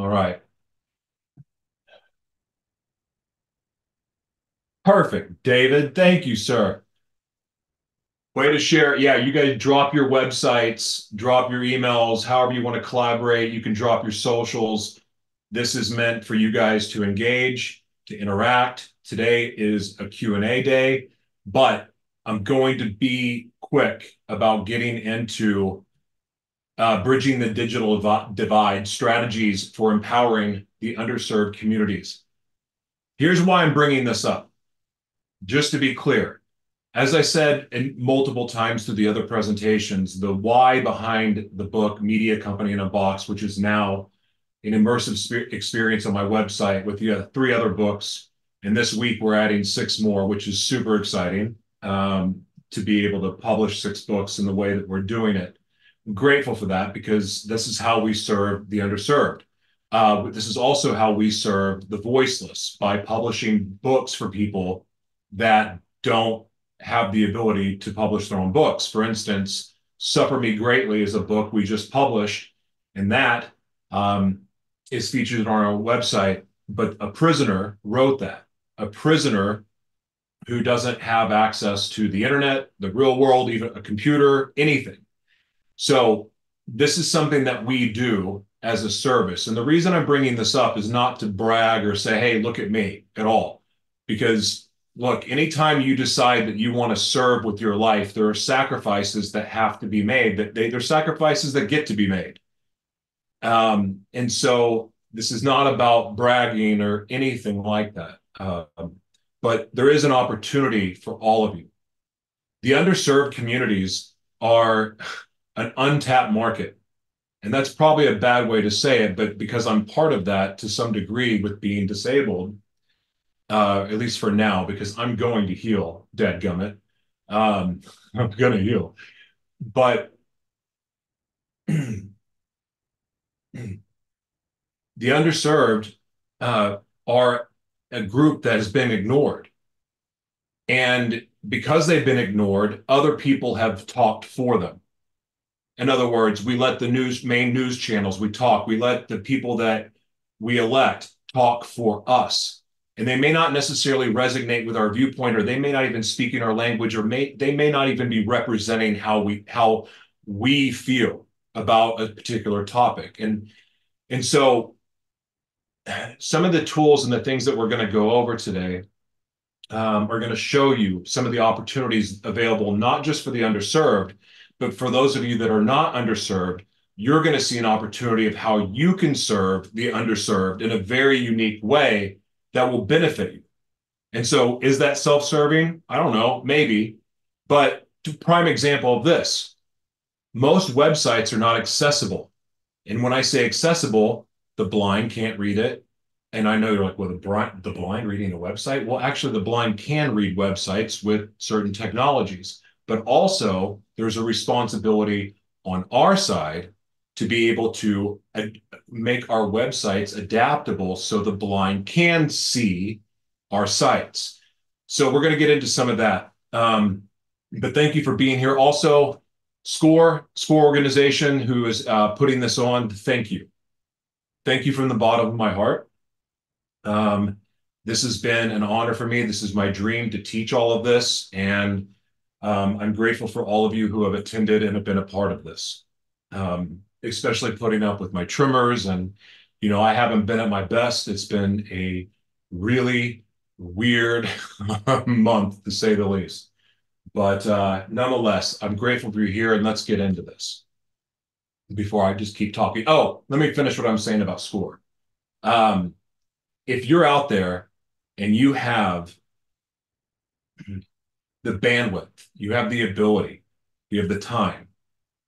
All right. Perfect, David. Thank you, sir. Way to share. Yeah, you guys drop your websites, drop your emails, however you want to collaborate. You can drop your socials. This is meant for you guys to engage, to interact. Today is a Q&A day, but I'm going to be quick about getting into bridging the digital divide, strategies for empowering the underserved communities. Here's why I'm bringing this up. Just to be clear, as I said multiple times through the other presentations, the why behind the book, Media Company in a Box, which is now an immersive experience on my website with the 3 other books. And this week we're adding 6 more, which is super exciting to be able to publish 6 books in the way that we're doing it. I'm grateful for that because this is how we serve the underserved. But this is also how we serve the voiceless by publishing books for people that don't have the ability to publish their own books. For instance, Suffer Me Greatly is a book we just published, and that is featured on our website. But a prisoner wrote that. A prisoner who doesn't have access to the internet, the real world, even a computer, anything. So this is something that we do as a service. And the reason I'm bringing this up is not to brag or say, hey, look at me at all. Because look, anytime you decide that you want to serve with your life, there are sacrifices that have to be made, that they're sacrifices that get to be made. And so this is not about bragging or anything like that. But there is an opportunity for all of you. The underserved communities are an untapped market. And that's probably a bad way to say it, but because I'm part of that to some degree with being disabled, at least for now, because I'm going to heal, dadgummit. I'm going to heal. But the underserved are a group that has been ignored. And because they've been ignored, other people have talked for them. In other words, we let the main news channels, we talk, we let the people that we elect talk for us. And they may not necessarily resonate with our viewpoint, or they may not even speak in our language, or they may not even be representing how we feel about a particular topic. And so some of the tools and the things that we're going to go over today are going to show you some of the opportunities available, not just for the underserved, but for those of you that are not underserved, you're going to see an opportunity of how you can serve the underserved in a very unique way that will benefit you. And so is that self-serving? I don't know, maybe. But a prime example of this, most websites are not accessible. And when I say accessible, the blind can't read it. And I know you're like, well, the blind reading a website? Well, actually, the blind can read websites with certain technologies. But also there's a responsibility on our side to be able to make our websites adaptable so the blind can see our sites. So we're going to get into some of that. But thank you for being here. Also, SCORE organization who is putting this on, thank you. Thank you from the bottom of my heart. This has been an honor for me. This is my dream to teach all of this, and I'm grateful for all of you who have attended and have been a part of this, especially putting up with my tremors. And, you know, I haven't been at my best. It's been a really weird month, to say the least. But nonetheless, I'm grateful for you here, and let's get into this before I just keep talking. Oh, let me finish what I'm saying about SCORE. If you're out there and you have the bandwidth, you have the ability, you have the time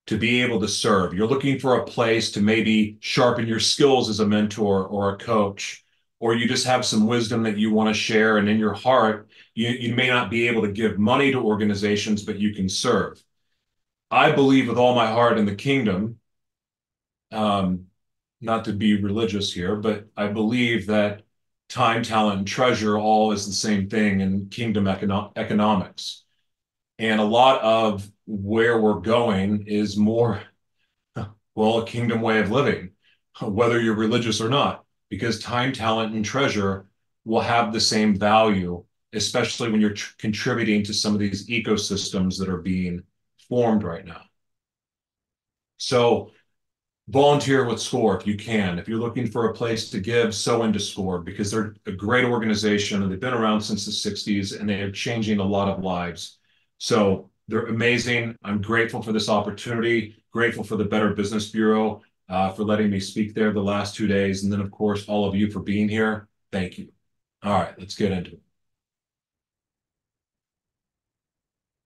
to be able to serve. You're looking for a place to maybe sharpen your skills as a mentor or a coach, or you just have some wisdom that you want to share. And in your heart, you may not be able to give money to organizations, but you can serve. I believe with all my heart in the kingdom, not to be religious here, but I believe that time, talent, and treasure all is the same thing in kingdom economics. And a lot of where we're going is more, well, a kingdom way of living whether you're religious or not, because time, talent, and treasure will have the same value, especially when you're contributing to some of these ecosystems that are being formed right now. So volunteer with SCORE if you can. If you're looking for a place to give, so into SCORE, because they're a great organization and they've been around since the 60s and they are changing a lot of lives. So they're amazing. I'm grateful for this opportunity, grateful for the Better Business Bureau for letting me speak there the last 2 days. And then, of course, all of you for being here. Thank you. All right, let's get into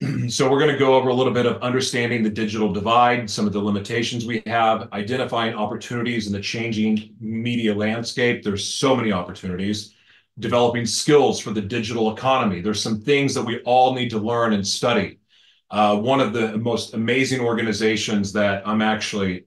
it. So we're going to go over a little bit of understanding the digital divide, some of the limitations we have, identifying opportunities in the changing media landscape. There's so many opportunities. Developing skills for the digital economy. There's some things that we all need to learn and study. One of the most amazing organizations that I'm actually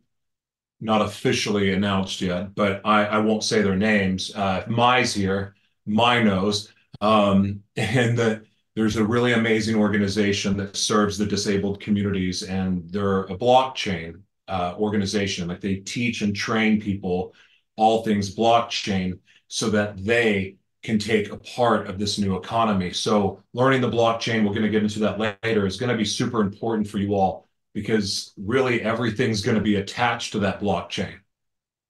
not officially announced yet, but I won't say their names. Mai's here, Mai knows, and there's a really amazing organization that serves the disabled communities, and they're a blockchain organization. Like, they teach and train people all things blockchain so that they can take a part of this new economy. So learning the blockchain, we're going to get into that later, is going to be super important for you all, because really everything's going to be attached to that blockchain.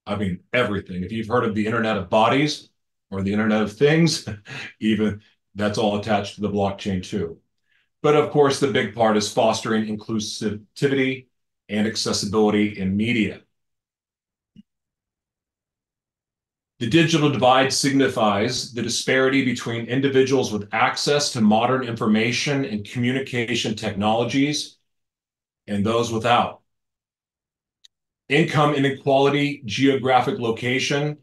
I mean, everything. If you've heard of the Internet of Bodies or the Internet of Things, even, that's all attached to the blockchain too. But of course, the big part is fostering inclusivity and accessibility in media. The digital divide signifies the disparity between individuals with access to modern information and communication technologies and those without. Income inequality, geographic location,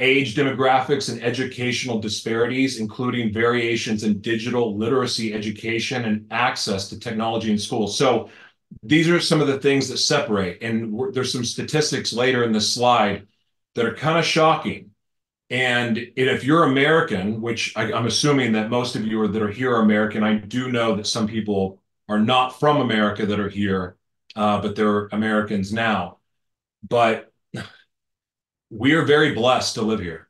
age demographics, and educational disparities, including variations in digital literacy education and access to technology in schools. So these are some of the things that separate. And there's some statistics later in this slide that are kind of shocking. And if you're American, which I'm assuming that most of you that are here are American, I do know that some people are not from America that are here, but they're Americans now. But we are very blessed to live here.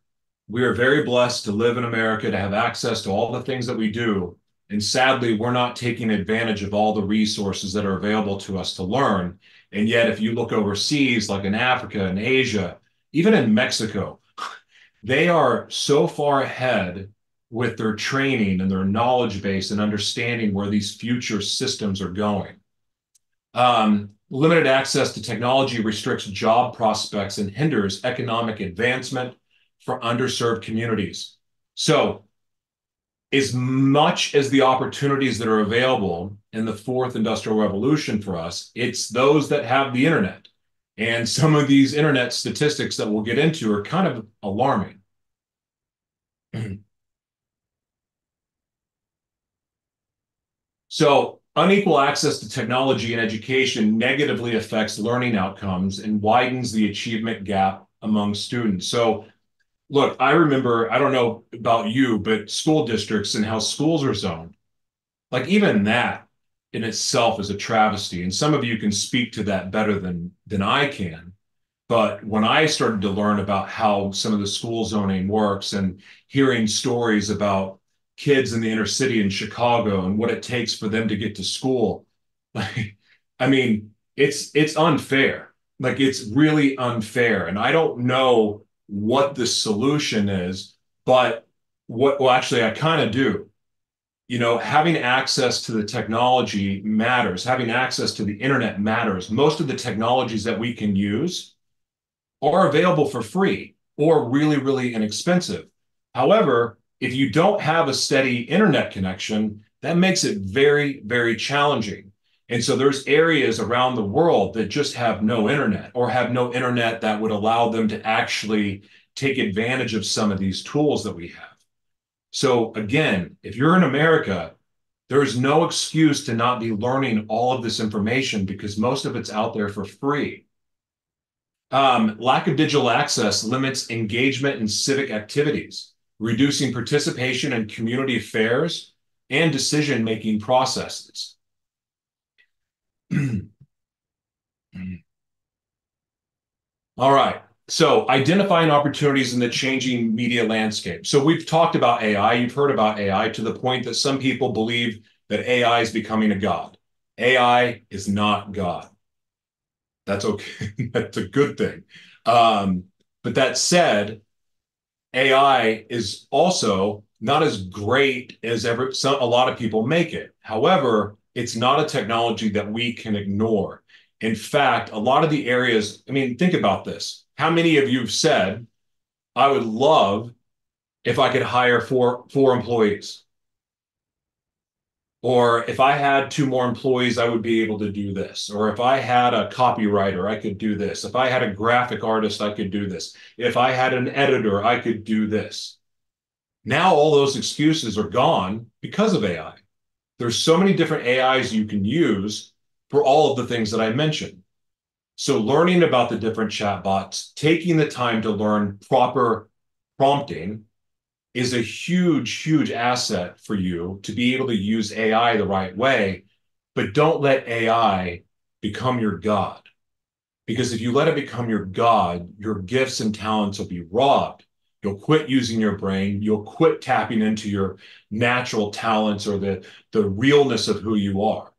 We are very blessed to live in America, to have access to all the things that we do. And sadly, we're not taking advantage of all the resources that are available to us to learn. And yet, if you look overseas, like in Africa and Asia, even in Mexico, they are so far ahead with their training and their knowledge base and understanding where these future systems are going. Limited access to technology restricts job prospects and hinders economic advancement for underserved communities. So as much as the opportunities that are available in the fourth industrial revolution for us, it's those that have the internet. And some of these internet statistics that we'll get into are kind of alarming. So unequal access to technology and education negatively affects learning outcomes and widens the achievement gap among students. So look, I remember, I don't know about you, but school districts and how schools are zoned, like even that in itself is a travesty. And some of you can speak to that better than I can. But when I started to learn about how some of the school zoning works and hearing stories about kids in the inner city in Chicago and what it takes for them to get to school. Like, I mean, it's unfair. Like, it's really unfair. And I don't know what the solution is, but well, actually I kind of do. You know, having access to the technology matters. Having access to the internet matters. Most of the technologies that we can use are available for free or really, really inexpensive. However, if you don't have a steady internet connection, that makes it very, very challenging. And so there's areas around the world that just have no internet or have no internet that would allow them to actually take advantage of some of these tools that we have. So again, if you're in America, there is no excuse to not be learning all of this information because most of it's out there for free. Lack of digital access limits engagement in civic activities, reducing participation in community affairs and decision-making processes. All right. So identifying opportunities in the changing media landscape. So we've talked about AI. You've heard about AI to the point that some people believe that AI is becoming a god. AI is not God. That's okay. That's a good thing. But that said, AI is also not as great as a lot of people make it. However, it's not a technology that we can ignore. In fact, a lot of the areas, I mean, think about this. How many of you have said, I would love if I could hire four employees? Or if I had 2 more employees, I would be able to do this. Or if I had a copywriter, I could do this. If I had a graphic artist, I could do this. If I had an editor, I could do this. Now all those excuses are gone because of AI. There's so many different AIs you can use for all of the things that I mentioned. So learning about the different chatbots, taking the time to learn proper prompting is a huge, huge asset for you to be able to use AI the right way, but don't let AI become your god. Because if you let it become your god, your gifts and talents will be robbed. You'll quit using your brain. You'll quit tapping into your natural talents or the realness of who you are.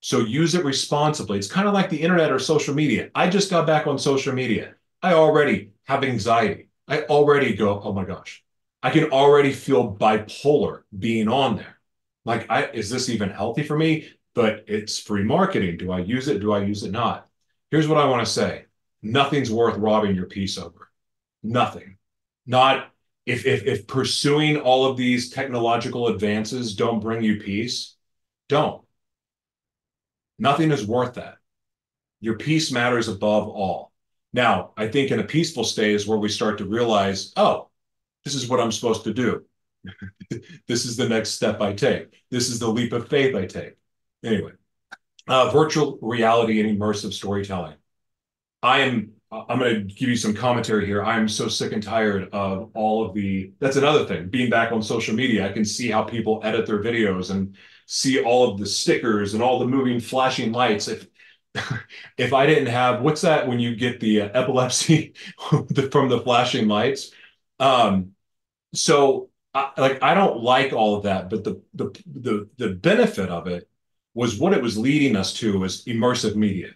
So use it responsibly. It's kind of like the internet or social media. I just got back on social media. I already have anxiety. I already go, oh my gosh. I can already feel bipolar being on there. Like, is this even healthy for me? But it's free marketing. Do I use it? Do I use it not? Here's what I want to say. Nothing's worth robbing your peace over. Nothing. Not if pursuing all of these technological advances don't bring you peace, don't. Nothing is worth that. Your peace matters above all. Now, I think in a peaceful state is where we start to realize, oh, this is what I'm supposed to do. This is the next step I take. This is the leap of faith I take. Anyway, virtual reality and immersive storytelling. I'm going to give you some commentary here. I am so sick and tired of all of that's another thing, being back on social media. I can see how people edit their videos and see all of the stickers and all the moving flashing lights. If I didn't have, what's that when you get the epilepsy from the flashing lights? I don't like all of that, but the benefit of it was what it was leading us to was immersive media.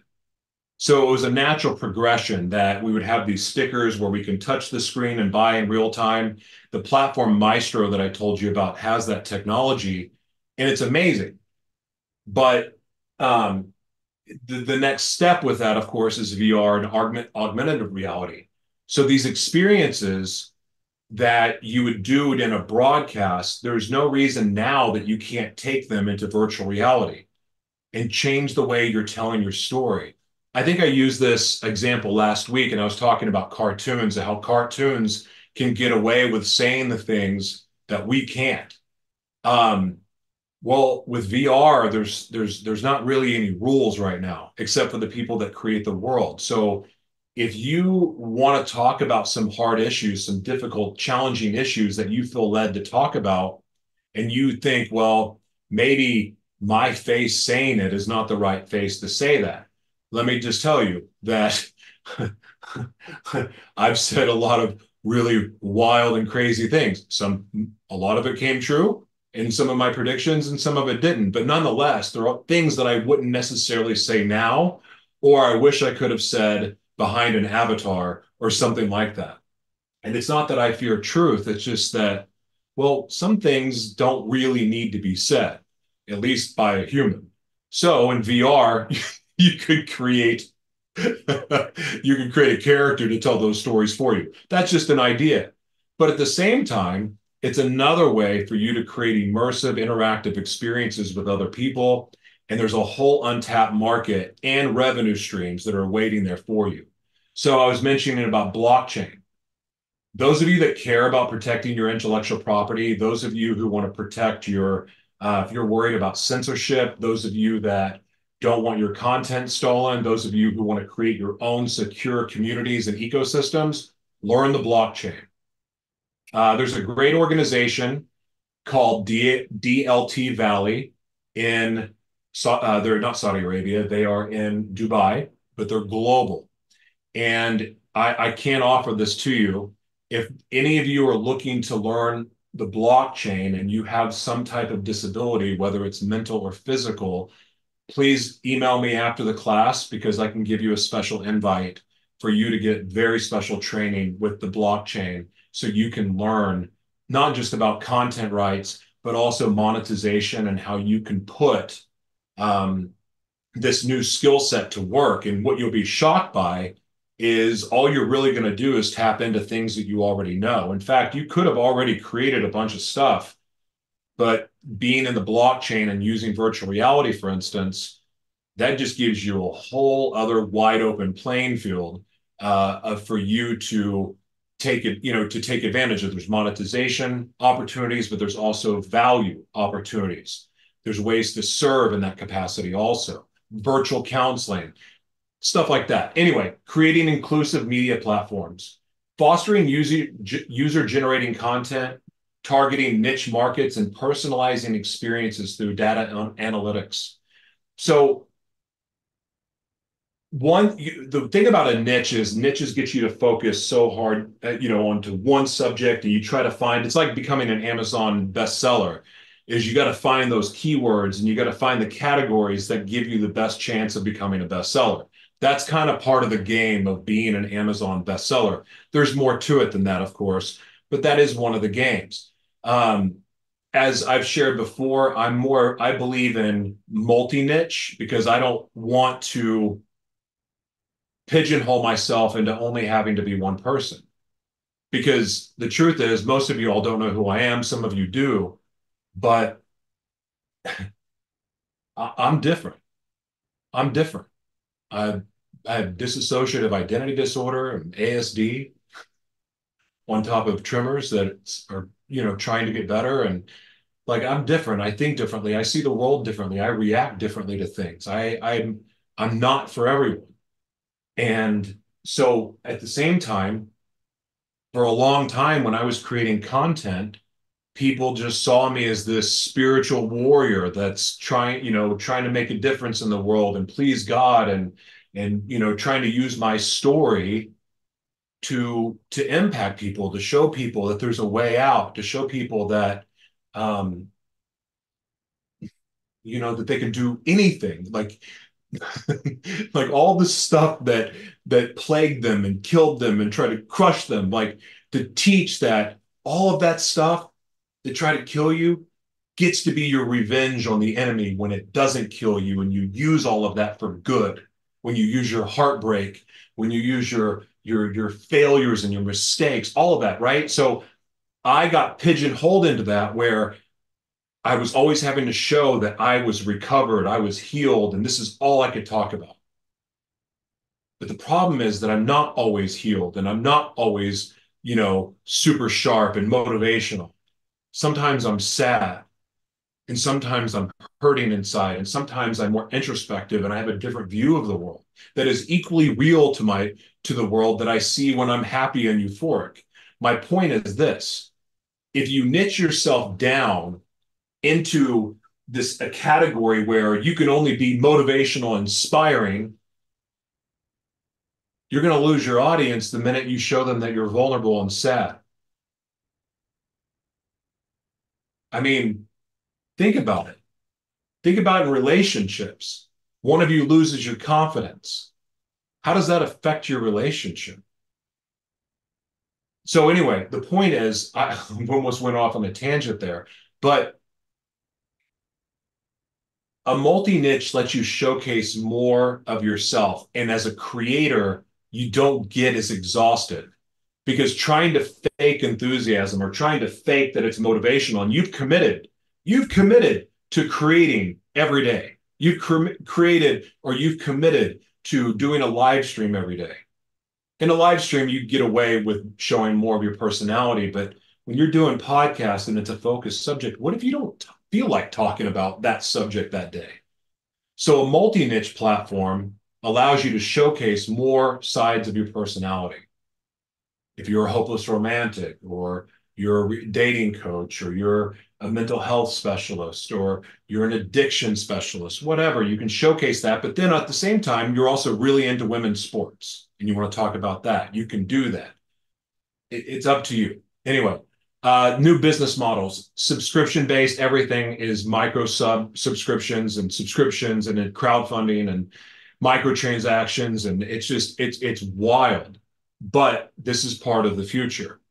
So it was a natural progression that we would have these stickers where we can touch the screen and buy in real time. The platform Maestro that I told you about has that technology, and it's amazing. But the next step with that, of course, is VR and augmentative reality. So these experiences that you would do it in a broadcast, there's no reason now that you can't take them into virtual reality and change the way you're telling your story. I think I used this example last week, and I was talking about cartoons and how cartoons can get away with saying the things that we can't. Well, with VR, there's not really any rules right now, except for the people that create the world. So if you want to talk about some hard issues, some difficult, challenging issues that you feel led to talk about, and you think, well, maybe my face saying it is not the right face to say that. Let me just tell you that I've said a lot of really wild and crazy things. A lot of it came true in some of my predictions and some of it didn't. But nonetheless, there are things that I wouldn't necessarily say now, or I wish I could have said behind an avatar or something like that. And it's not that I fear truth. It's just that, well, some things don't really need to be said, at least by a human. So in VR... You could create a character to tell those stories for you. That's just an idea. But at the same time, it's another way for you to create immersive, interactive experiences with other people. And there's a whole untapped market and revenue streams that are waiting there for you. So I was mentioning about blockchain. Those of you that care about protecting your intellectual property, those of you who want to protect if you're worried about censorship, those of you that don't want your content stolen, those of you who want to create your own secure communities and ecosystems, learn the blockchain. There's a great organization called DLT Valley in, they're not Saudi Arabia, they are in Dubai, but they're global. And I can't offer this to you. If any of you are looking to learn the blockchain and you have some type of disability, whether it's mental or physical, please email me after the class, because I can give you a special invite for you to get very special training with the blockchain so you can learn not just about content rights, but also monetization and how you can put this new skill set to work. And what you'll be shocked by is all you're really going to do is tap into things that you already know. In fact, you could have already created a bunch of stuff, but being in the blockchain and using virtual reality, for instance, that just gives you a whole other wide open playing field for you to take it, to take advantage of. There's monetization opportunities, but there's also value opportunities. There's ways to serve in that capacity also. Virtual counseling, stuff like that. Anyway, creating inclusive media platforms, fostering user-generating content, targeting niche markets, and personalizing experiences through data analytics. So the thing about a niche is niches get you to focus so hard, onto one subject, and you try to find, it's like becoming an Amazon bestseller, is you got to find those keywords and you got to find the categories that give you the best chance of becoming a bestseller. That's kind of part of the game of being an Amazon bestseller. There's more to it than that, of course, but that is one of the games. As I've shared before, I believe in multi-niche, because I don't want to pigeonhole myself into only having to be one person. Because the truth is, most of you all don't know who I am. Some of you do, but I'm different. I'm different. I have dissociative identity disorder and ASD on top of tremors that are, trying to get better. And like, I'm different. I think differently. I see the world differently. I react differently to things. I'm not for everyone. And so at the same time, for a long time, when I was creating content, people just saw me as this spiritual warrior that's trying to make a difference in the world and please God, and trying to use my story to impact people, to show people that there's a way out, to show people that, that they can do anything. Like, like all the stuff that plagued them and killed them and tried to crush them, like to teach that all of that stuff that try to kill you gets to be your revenge on the enemy when it doesn't kill you, and you use all of that for good. When you use your heartbreak, when you use your failures and your mistakes, all of that, right? So I got pigeonholed into that, where I was always having to show that I was recovered, I was healed, and this is all I could talk about. But the problem is that I'm not always healed, and I'm not always, super sharp and motivational. Sometimes I'm sad, and sometimes I'm hurting inside, and sometimes I'm more introspective and I have a different view of the world that is equally real to the world that I see when I'm happy and euphoric. My point is this: if you niche yourself down into a category where you can only be motivational, inspiring, you're going to lose your audience the minute you show them that you're vulnerable and sad. I mean, think about it. Think about it in relationships. One of you loses your confidence. How does that affect your relationship? So anyway, the point is, I almost went off on a tangent there, but a multi-niche lets you showcase more of yourself. And as a creator, you don't get as exhausted, because trying to fake enthusiasm or trying to fake that it's motivational, and you've committed to creating every day. You've you've committed to doing a live stream every day. In a live stream, you get away with showing more of your personality, but when you're doing podcasts and it's a focused subject, what if you don't feel like talking about that subject that day? So a multi-niche platform allows you to showcase more sides of your personality. If you're a hopeless romantic, or you're a dating coach, or you're a mental health specialist, or you're an addiction specialist, whatever, you can showcase that. But then at the same time, you're also really into women's sports. and you want to talk about that, you can do that. It's up to you. Anyway, new business models, subscription-based, everything is micro-sub subscriptions and then crowdfunding and microtransactions. And it's just, it's wild, but this is part of the future.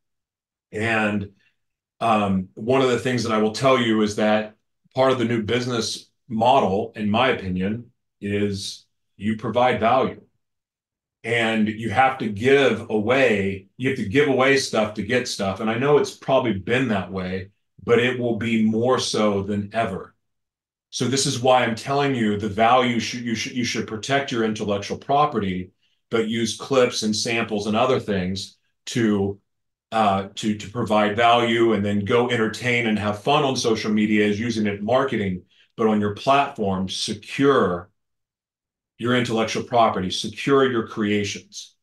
And one of the things that I will tell you is that part of the new business model, in my opinion, is you provide value. And you have to give away, stuff to get stuff. And I know it's probably been that way, but it will be more so than ever. So this is why I'm telling you the value, you should protect your intellectual property, but use clips and samples and other things to provide value, and then go entertain and have fun on social media is using it in marketing, but on your platform, secure your intellectual property, secure your creations.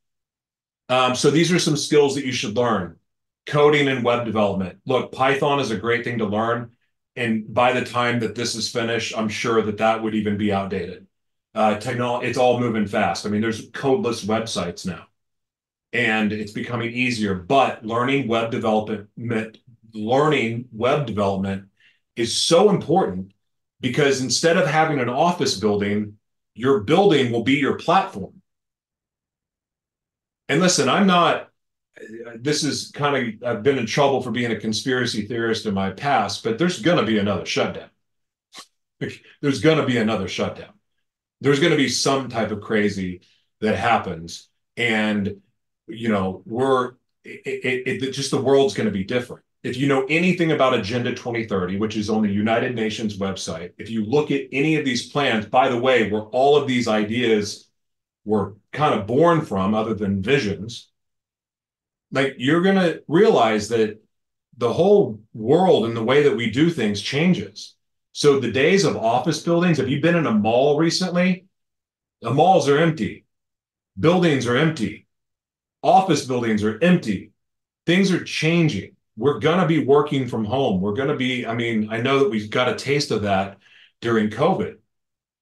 So these are some skills that you should learn. Coding and web development. Look, Python is a great thing to learn. And by the time that this is finished, I'm sure that that would even be outdated. Technology, it's all moving fast. I mean, there's codeless websites now, and it's becoming easier, but learning web development is so important, because instead of having an office building, your building will be your platform. And listen, this is kind of, I've been in trouble for being a conspiracy theorist in my past, but there's going to be another shutdown. There's going to be another shutdown. There's going to be some type of crazy that happens. And, you know, just the world's going to be different. If you know anything about Agenda 2030, which is on the United Nations website, if you look at any of these plans, by the way, where all of these ideas were kind of born from, other than visions, like, you're going to realize that the whole world and the way that we do things changes. So the days of office buildings, have you been in a mall recently? The malls are empty. Buildings are empty. Office buildings are empty. Things are changing. We're going to be working from home. We're going to be, I mean, I know that we've got a taste of that during COVID,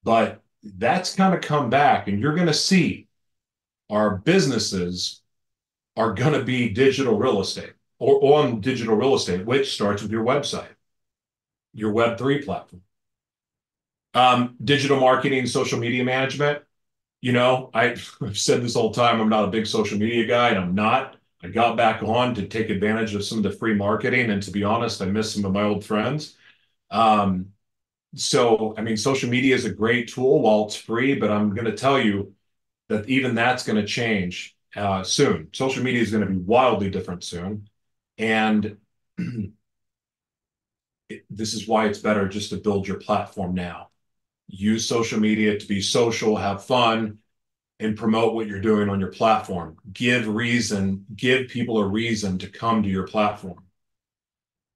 but that's going to come back, and you're going to see our businesses are going to be digital real estate, or on digital real estate, which starts with your website, your Web3 platform. Digital marketing, social media management. You know, I've said this all the time, I'm not a big social media guy, and I'm not. I got back on to take advantage of some of the free marketing. And to be honest, I miss some of my old friends. So, I mean, social media is a great tool while it's free, but I'm going to tell you that even that's going to change soon. Social media is going to be wildly different soon. And this is why it's better just to build your platform now. Use social media to be social, have fun, and promote what you're doing on your platform. Give people a reason to come to your platform.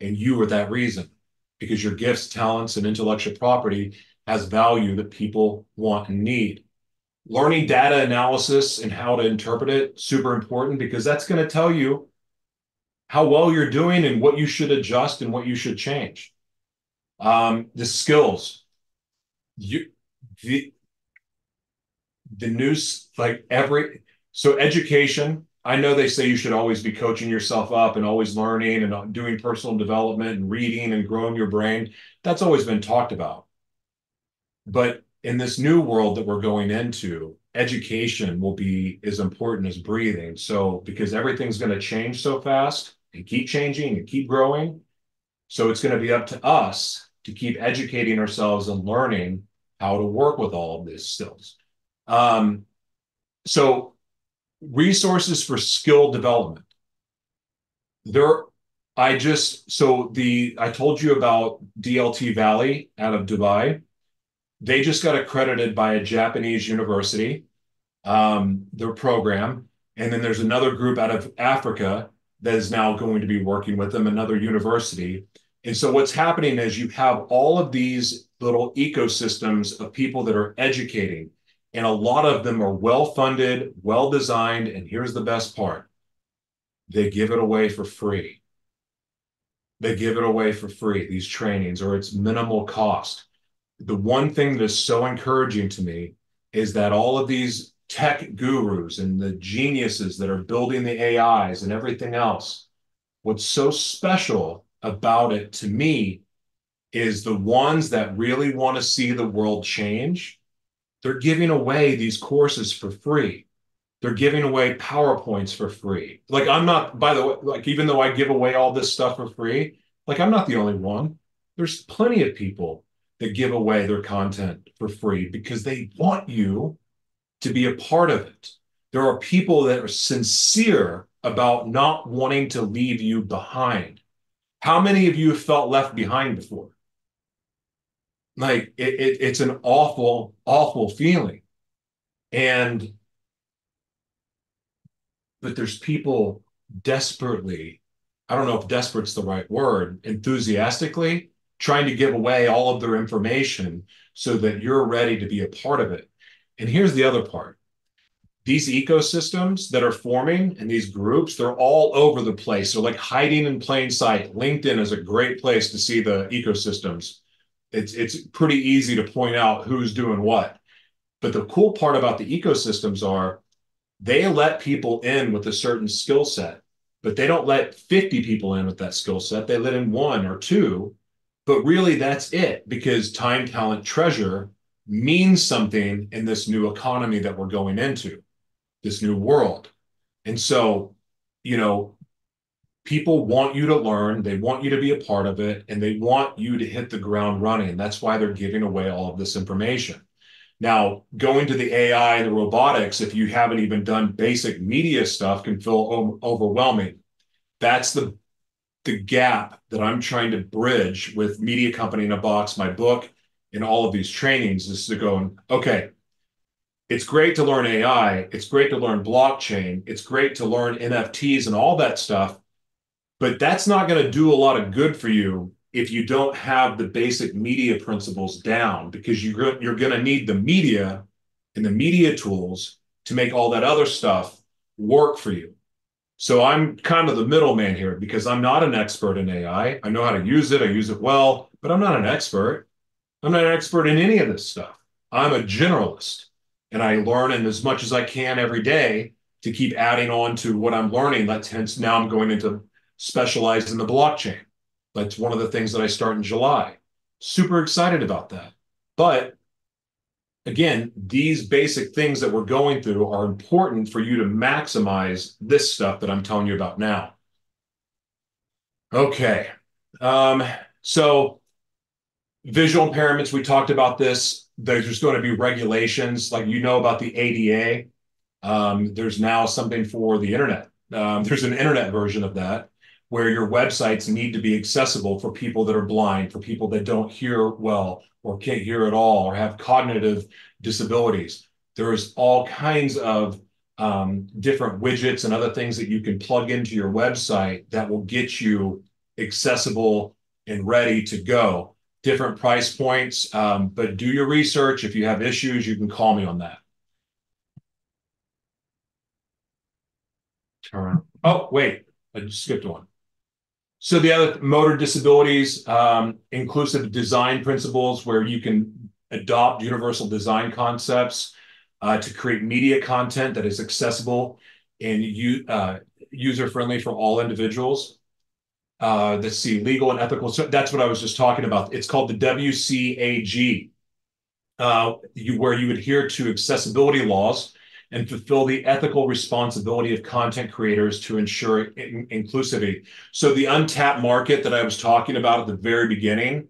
And you are that reason, because your gifts, talents, and intellectual property has value that people want and need. Learning data analysis and how to interpret it, super important, because that's going to tell you how well you're doing and what you should adjust and what you should change. The skills. The news, like so education, I know they say you should always be coaching yourself up and always learning and doing personal development and reading and growing your brain. That's always been talked about. But in this new world that we're going into, education will be as important as breathing. So, because everything's going to change so fast and keep changing and keep growing. So it's going to be up to us to keep educating ourselves and learning how to work with all of these skills. So resources for skill development. I told you about DLT Valley out of Dubai. They just got accredited by a Japanese university, their program. And then there's another group out of Africa that is now going to be working with them, another university. And so what's happening is you have all of these little ecosystems of people that are educating. And a lot of them are well-funded, well-designed, and here's the best part. They give it away for free. They give it away for free, these trainings, or it's minimal cost. The one thing that is so encouraging to me is that all of these tech gurus and the geniuses that are building the AIs and everything else, what's so special about it to me is the ones that really want to see the world change, they're giving away these courses for free. They're giving away PowerPoints for free. Like, I'm not, by the way, like, even though I give away all this stuff for free, like, I'm not the only one. There's plenty of people that give away their content for free because they want you to be a part of it. There are people that are sincere about not wanting to leave you behind. How many of you have felt left behind before? Like, it's an awful, awful feeling. And but there's people desperately, I don't know if desperate's the right word, enthusiastically trying to give away all of their information so that you're ready to be a part of it. And here's the other part. These ecosystems that are forming and these groups, they're all over the place. They're like hiding in plain sight. LinkedIn is a great place to see the ecosystems. It's pretty easy to point out who's doing what. But the cool part about the ecosystems are they let people in with a certain skill set, but they don't let 50 people in with that skill set. They let in one or two, but really that's it, because time, talent, treasure means something in this new economy that we're going into, this new world. And so, you know, people want you to learn, they want you to be a part of it, and they want you to hit the ground running. That's why they're giving away all of this information. Now, going to the AI and the robotics, if you haven't even done basic media stuff, can feel overwhelming. That's the gap that I'm trying to bridge with Media Company in a Box, my book, and all of these trainings, is to go, okay, it's great to learn AI, it's great to learn blockchain, it's great to learn NFTs and all that stuff, but that's not going to do a lot of good for you if you don't have the basic media principles down, because you're going to need the media and the media tools to make all that other stuff work for you. So I'm kind of the middleman here, because I'm not an expert in AI. I know how to use it. I use it well, but I'm not an expert. I'm not an expert in any of this stuff. I'm a generalist, and I learn as much as I can every day to keep adding on to what I'm learning. That's hence now I'm going into specialized in the blockchain. That's one of the things that I start in July. Super excited about that. But again, these basic things that we're going through are important for you to maximize this stuff that I'm telling you about now. Okay. So visual impairments, we talked about this. There's going to be regulations, like, you know about the ADA. There's now something for the internet. There's an internet version of that, where your websites need to be accessible for people that are blind, for people that don't hear well or can't hear at all or have cognitive disabilities. There's all kinds of different widgets and other things that you can plug into your website that will get you accessible and ready to go. Different price points, but do your research. If you have issues, you can call me on that. Turn. Oh, wait, I just skipped one. So the other, motor disabilities, inclusive design principles, where you can adopt universal design concepts to create media content that is accessible and user-friendly for all individuals. Let's see, legal and ethical. So that's what I was just talking about. It's called the WCAG, where you adhere to accessibility laws and fulfill the ethical responsibility of content creators to ensure inclusivity. So the untapped market that I was talking about at the very beginning,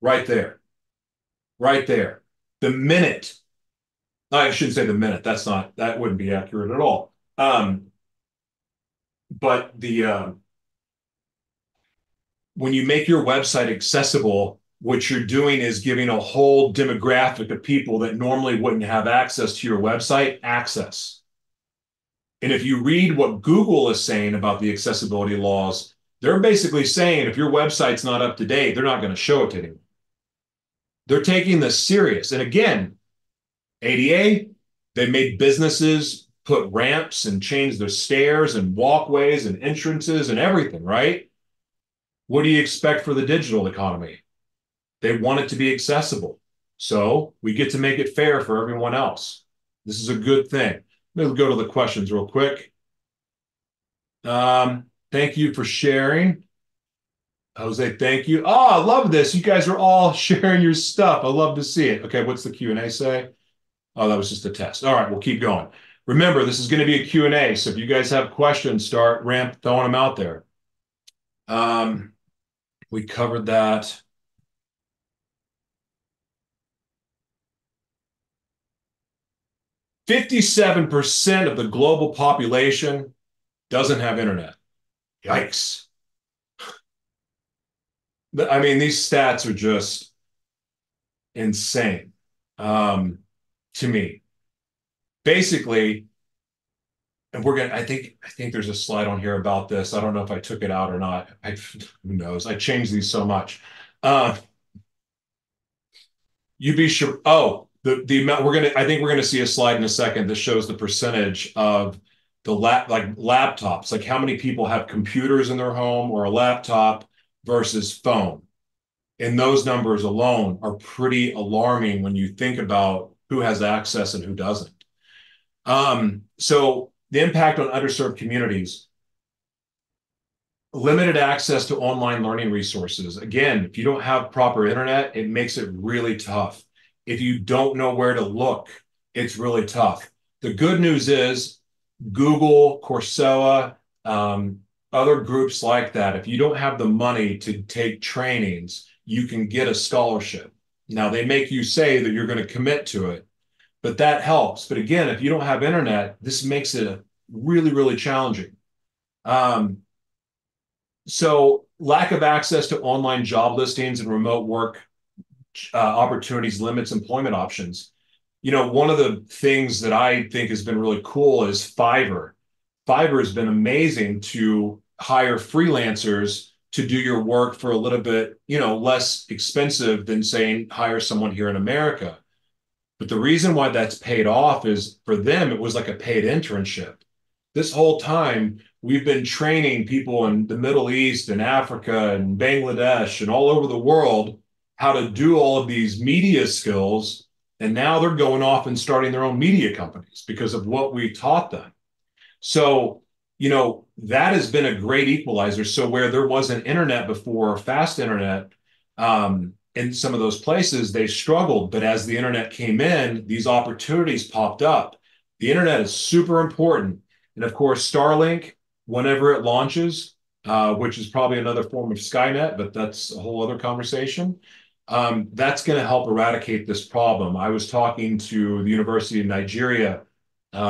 right there. The minute, I shouldn't say the minute, that wouldn't be accurate at all. But the, when you make your website accessible, what you're doing is giving a whole demographic of people that normally wouldn't have access to your website access. And if you read what Google is saying about the accessibility laws, they're basically saying if your website's not up to date, they're not going to show it to anyone. They're taking this serious. And again, ADA, they made businesses put ramps and change their stairs and walkways and entrances and everything, right? What do you expect for the digital economy? They want it to be accessible. So we get to make it fair for everyone else. This is a good thing. We'll go to the questions real quick. Thank you for sharing. Jose, thank you. Oh, I love this. You guys are all sharing your stuff. I love to see it. Okay, what's the Q&A say? Oh, that was just a test. All right, we'll keep going. Remember, this is going to be a Q&A, so if you guys have questions, start throwing them out there. We covered that. "57% of the global population doesn't have internet." Yikes. I mean, these stats are just insane to me. Basically, and we're gonna, I think there's a slide on here about this. I don't know if I took it out or not. Who knows? I change these so much. You'd be sure. Oh, the amount we're gonna. I think we're gonna see a slide in a second that shows the percentage of the laptops, like how many people have computers in their home or a laptop versus phone. And those numbers alone are pretty alarming when you think about who has access and who doesn't. So the impact on underserved communities, limited access to online learning resources. Again, if you don't have proper internet, it makes it really tough. If you don't know where to look, it's really tough. The good news is Google, Coursera, other groups like that, if you don't have the money to take trainings, you can get a scholarship. Now, they make you say that you're going to commit to it, but that helps. But again, if you don't have internet, this makes it really, really challenging. So lack of access to online job listings and remote work opportunities limits employment options. You know, one of the things that I think has been really cool is Fiverr. Fiverr has been amazing to hire freelancers to do your work for a little bit, you know, less expensive than saying hire someone here in America. But the reason why that's paid off is for them, it was like a paid internship. This whole time we've been training people in the Middle East and Africa and Bangladesh and all over the world how to do all of these media skills. And now they're going off and starting their own media companies because of what we taught them. So, you know, that has been a great equalizer. So where there wasn't internet before, fast internet, in some of those places, they struggled. But as the internet came in, these opportunities popped up. The internet is super important. And of course, Starlink, whenever it launches, which is probably another form of Skynet, but that's a whole other conversation. That's going to help eradicate this problem. I was talking to the University of Nigeria the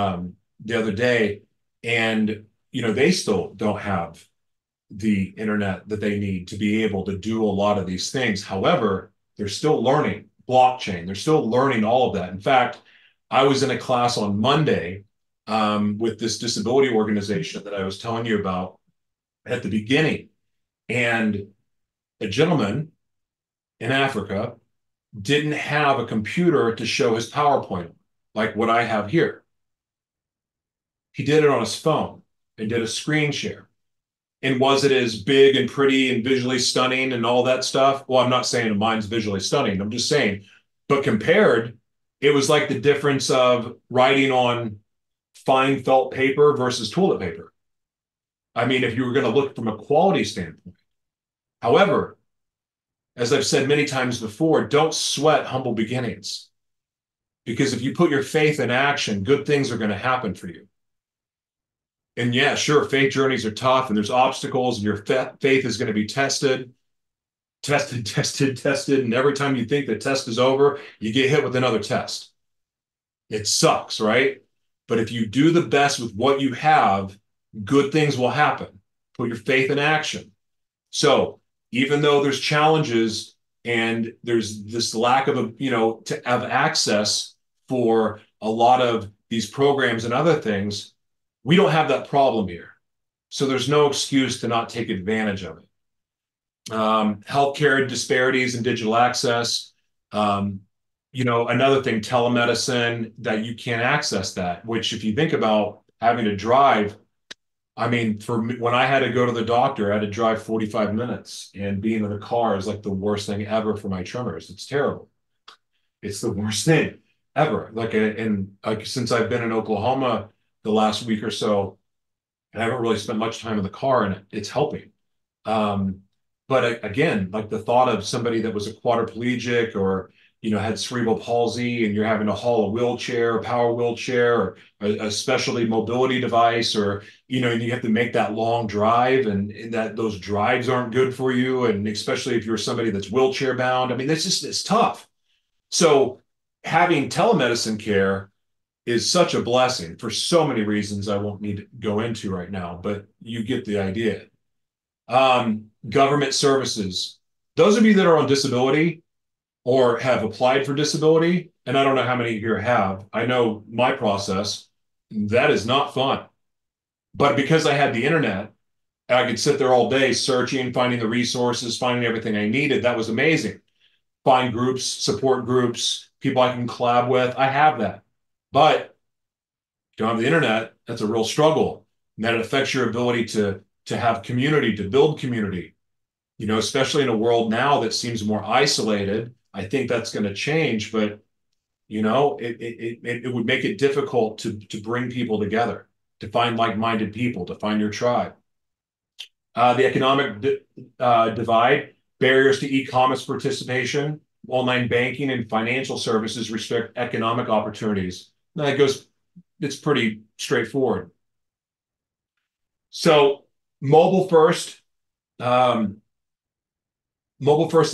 other day, and you know, they still don't have the internet that they need to be able to do a lot of these things. However, they're still learning blockchain. They're still learning all of that. In fact, I was in a class on Monday with this disability organization that I was telling you about at the beginning, and a gentleman in Africa didn't have a computer to show his PowerPoint like what I have here. He did it on his phone and did a screen share. And was it as big and pretty and visually stunning and all that stuff? Well, I'm not saying mine's visually stunning. I'm just saying, but compared, it was like the difference of writing on fine felt paper versus toilet paper. I mean, if you were going to look from a quality standpoint. However, as I've said many times before, don't sweat humble beginnings. Because if you put your faith in action, good things are going to happen for you. And yeah, sure, faith journeys are tough and there's obstacles and your faith is going to be tested. And every time you think the test is over, you get hit with another test. It sucks, right? But if you do the best with what you have, good things will happen. Put your faith in action. So even though there's challenges and there's this lack of, you know, to have access for a lot of these programs and other things, we don't have that problem here. So there's no excuse to not take advantage of it. Healthcare disparities and digital access. You know, another thing, telemedicine, that you can't access that, which if you think about having to drive, I mean, for me, when I had to go to the doctor, I had to drive 45 minutes, and being in the car is like the worst thing ever for my tremors. It's terrible. It's the worst thing. ever. Like, and like, since I've been in Oklahoma the last week or so, I haven't really spent much time in the car, and it's helping. But again, like the thought of somebody that was a quadriplegic or, you know, had cerebral palsy, and you're having to haul a wheelchair, a power wheelchair, or a specialty mobility device, or, you know, and you have to make that long drive, and that those drives aren't good for you. And especially if you're somebody that's wheelchair bound, I mean, that's just, it's tough. So having telemedicine care is such a blessing for so many reasons I won't need to go into right now, but you get the idea. Government services. Those of you that are on disability or have applied for disability, and I don't know how many here have, I know my process, that is not fun. But because I had the internet, I could sit there all day searching, finding the resources, finding everything I needed. That was amazing. Find groups, support groups, people I can collab with. I have that. But if you don't have the internet, that's a real struggle. And that affects your ability to have community, to build community. You know, especially in a world now that seems more isolated, I think that's going to change, but, you know, it would make it difficult to bring people together, to find like-minded people, to find your tribe. The economic divide, barriers to e-commerce participation, online banking and financial services restrict economic opportunities. Now that goes, it's pretty straightforward. So mobile first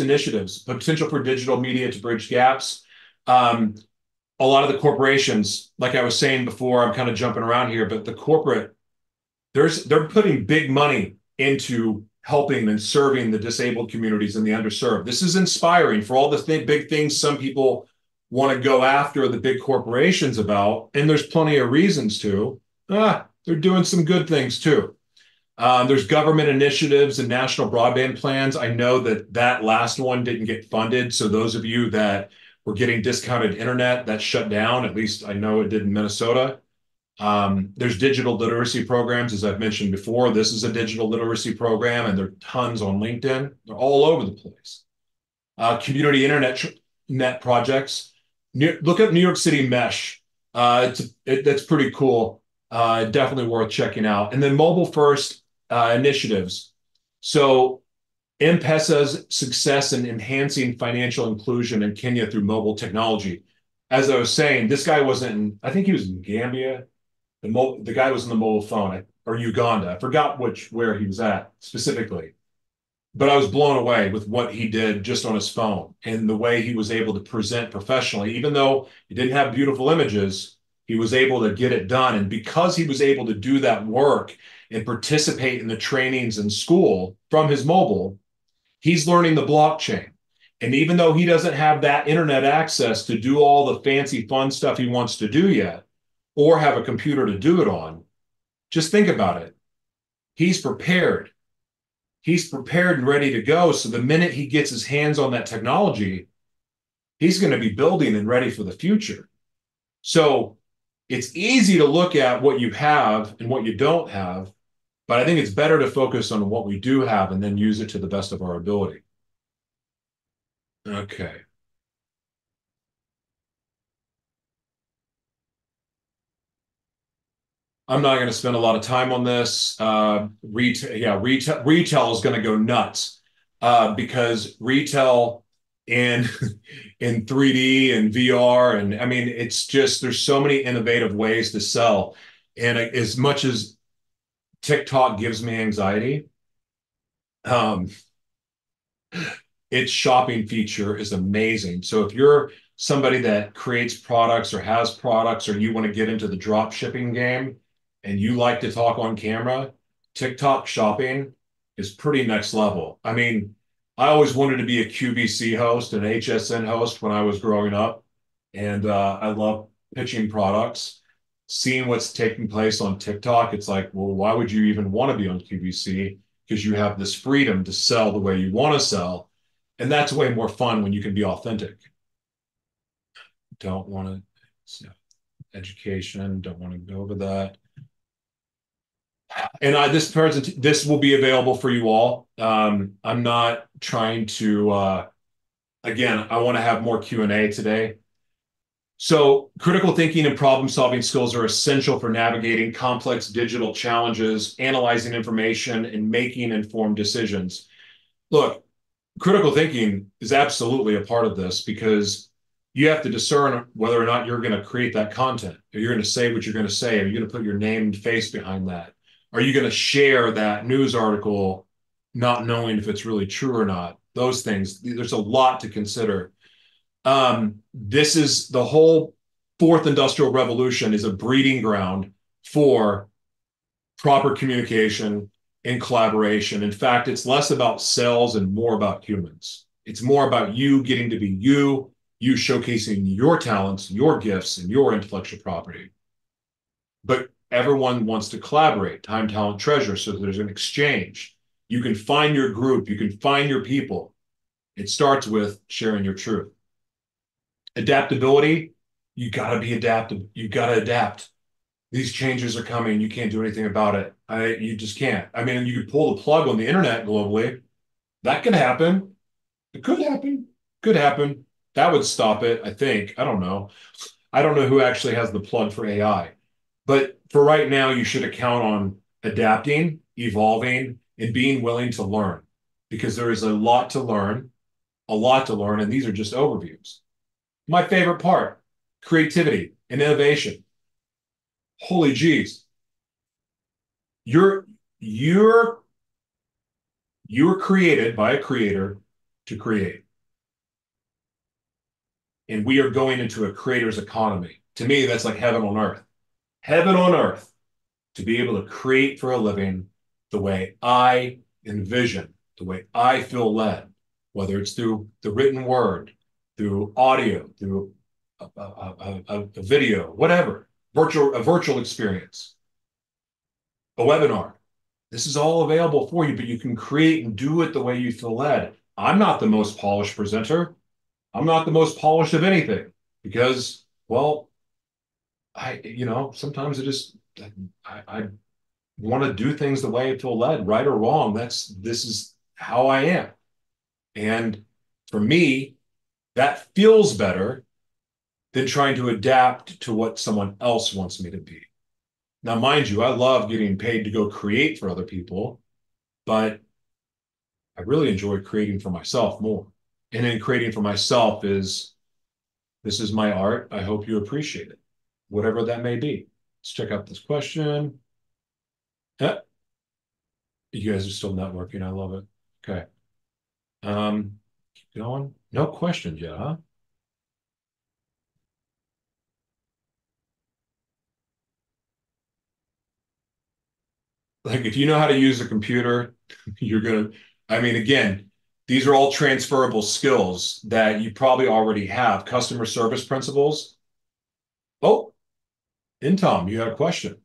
initiatives, potential for digital media to bridge gaps. A lot of the corporations, like I was saying before, I'm kind of jumping around here, but the corporate, they're putting big money into helping and serving the disabled communities and the underserved. This is inspiring for all the big things some people want to go after the big corporations about, and there's plenty of reasons to. They're doing some good things too. There's government initiatives and national broadband plans. I know that that last one didn't get funded. So those of you that were getting discounted internet, that shut down, at least I know it did in Minnesota. There's digital literacy programs, as I've mentioned before. This is a digital literacy program, and there are tons on LinkedIn. They're all over the place. Community internet projects. Look up New York City Mesh. That's pretty cool. Definitely worth checking out. And then mobile first initiatives. So M-Pesa's success in enhancing financial inclusion in Kenya through mobile technology. As I was saying, this guy wasn't in, I think he was in Gambia. The guy was in the mobile phone, or Uganda. I forgot where he was at specifically. But I was blown away with what he did just on his phone and the way he was able to present professionally. Even though he didn't have beautiful images, he was able to get it done. And because he was able to do that work and participate in the trainings in school from his mobile, he's learning the blockchain. And even though he doesn't have that internet access to do all the fancy fun stuff he wants to do yet, or have a computer to do it on, just think about it. He's prepared. He's prepared and ready to go. So the minute he gets his hands on that technology, he's going to be building and ready for the future. So it's easy to look at what you have and what you don't have, but I think it's better to focus on what we do have and then use it to the best of our ability. Okay. I'm not going to spend a lot of time on this. Retail is going to go nuts because retail and in 3D and VR. And I mean, it's just, there's so many innovative ways to sell. And as much as TikTok gives me anxiety, its shopping feature is amazing. So if you're somebody that creates products or has products, or you want to get into the drop shipping game and you like to talk on camera, TikTok shopping is pretty next level. I mean, I always wanted to be a QVC host, an HSN host when I was growing up. And I love pitching products, seeing what's taking place on TikTok. It's like, well, why would you even want to be on QVC? Because you have this freedom to sell the way you want to sell. And that's way more fun when you can be authentic. Don't want to, education, don't want to go over that. And this will be available for you all. I'm not trying to, again, I want to have more Q&A today. So critical thinking and problem-solving skills are essential for navigating complex digital challenges, analyzing information, and making informed decisions. Look, critical thinking is absolutely a part of this because you have to discern whether or not you're going to create that content. Are you going to say what you're going to say? Are you going to put your name and face behind that? Are you going to share that news article not knowing if it's really true or not? Those things, there's a lot to consider. This is the whole fourth industrial revolution is a breeding ground for proper communication and collaboration. In fact, it's less about sales and more about humans. It's more about you getting to be you, you showcasing your talents, your gifts, and your intellectual property. But everyone wants to collaborate, time, talent, treasure, so that there's an exchange. You can find your group, you can find your people. It starts with sharing your truth. Adaptability, you gotta be adaptive. You gotta adapt. These changes are coming. You can't do anything about it. You just can't. I mean, you could pull the plug on the internet globally. That could happen. It could happen. Could happen. That would stop it, I think. I don't know. I don't know who actually has the plug for AI. But for right now, you should account on adapting, evolving, and being willing to learn, because there is a lot to learn, and these are just overviews. My favorite part, creativity and innovation. Holy jeez. You were created by a creator to create. And we are going into a creator's economy. To me, that's like heaven on earth. Heaven on earth, to be able to create for a living the way I envision, the way I feel led, whether it's through the written word, through audio, through a video, whatever, a virtual experience, a webinar. This is all available for you, but you can create and do it the way you feel led. I'm not the most polished presenter. I'm not the most polished of anything because, well, sometimes I want to do things the way I feel led, right or wrong. This is how I am. And for me, that feels better than trying to adapt to what someone else wants me to be. Now, mind you, I love getting paid to go create for other people, but I really enjoy creating for myself more. And in creating for myself this is my art. I hope you appreciate it, whatever that may be. Let's check out this question. You guys are still networking. I love it. Okay. Keep going. No questions yet, huh? Like, if you know how to use a computer, you're going to, I mean, again, these are all transferable skills that you probably already have. Customer service principles. Oh, Intom, you had a question.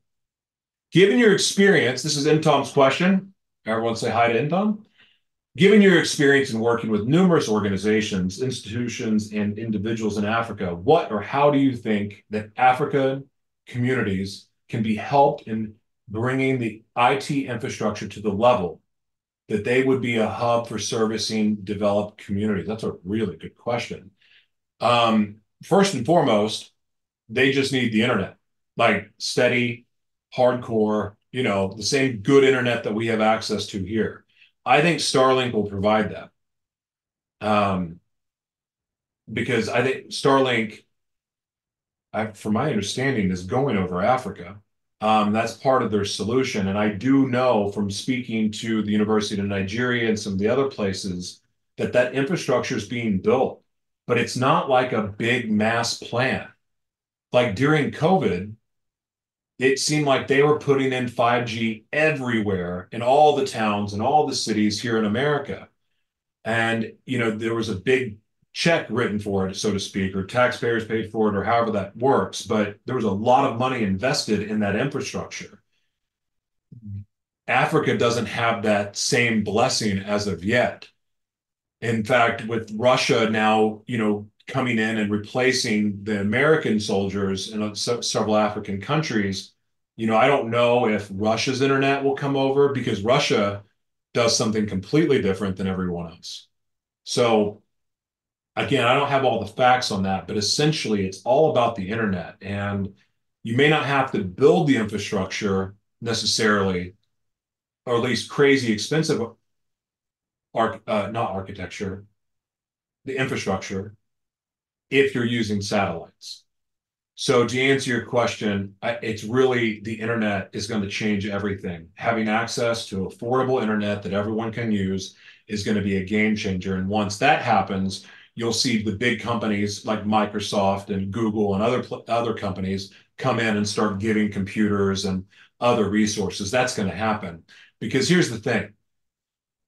Given your experience, this is Intom's question. Everyone say hi to Intom. Given your experience in working with numerous organizations, institutions, and individuals in Africa, what or how do you think that African communities can be helped in bringing the IT infrastructure to the level that they would be a hub for servicing developed communities? That's a really good question. First and foremost, they just need the internet, like steady, hardcore, the same good internet that we have access to here. I think Starlink will provide that. Because I think Starlink, from my understanding, is going over Africa. That's part of their solution. And I do know from speaking to the University of Nigeria and some of the other places that that infrastructure is being built, but it's not like a big mass plan. Like during COVID, it seemed like they were putting in 5G everywhere in all the towns and all the cities here in America. And, there was a big check written for it, so to speak, or taxpayers paid for it, or however that works. But there was a lot of money invested in that infrastructure. Africa doesn't have that same blessing as of yet. In fact, with Russia now, coming in and replacing the American soldiers in several African countries, I don't know if Russia's internet will come over, because Russia does something completely different than everyone else. So Again, I don't have all the facts on that, but essentially it's all about the internet. And you may not have to build the infrastructure necessarily, or at least crazy expensive, the infrastructure, if you're using satellites. So to answer your question, it's really the internet is going to change everything. Having access to affordable internet that everyone can use is going to be a game changer. And once that happens, you'll see the big companies like Microsoft and Google and other companies come in and start giving computers and other resources. That's going to happen. Because here's the thing.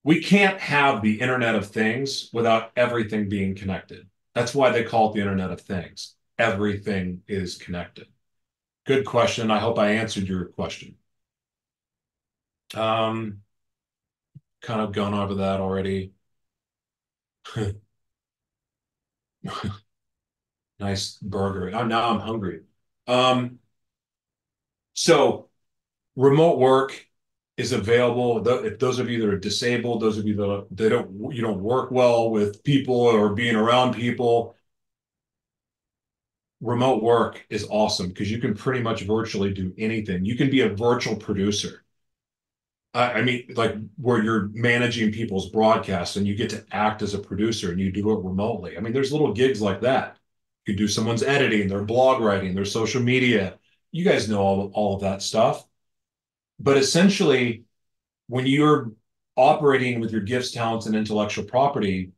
We can't have the Internet of Things without everything being connected. That's why they call it the Internet of Things. Everything is connected. Good question. I hope I answered your question. Kind of gone over that already. Nice burger. Now I'm hungry. So remote work is available. If those of you that are disabled, those of you that you don't work well with people or being around people, remote work is awesome because you can pretty much virtually do anything. You can be a virtual producer. I mean, like where you're managing people's broadcasts and you get to act as a producer and you do it remotely. I mean, there's little gigs like that. You do someone's editing, their blog writing, their social media. You guys know all of that stuff. But essentially, when you're operating with your gifts, talents, and intellectual property,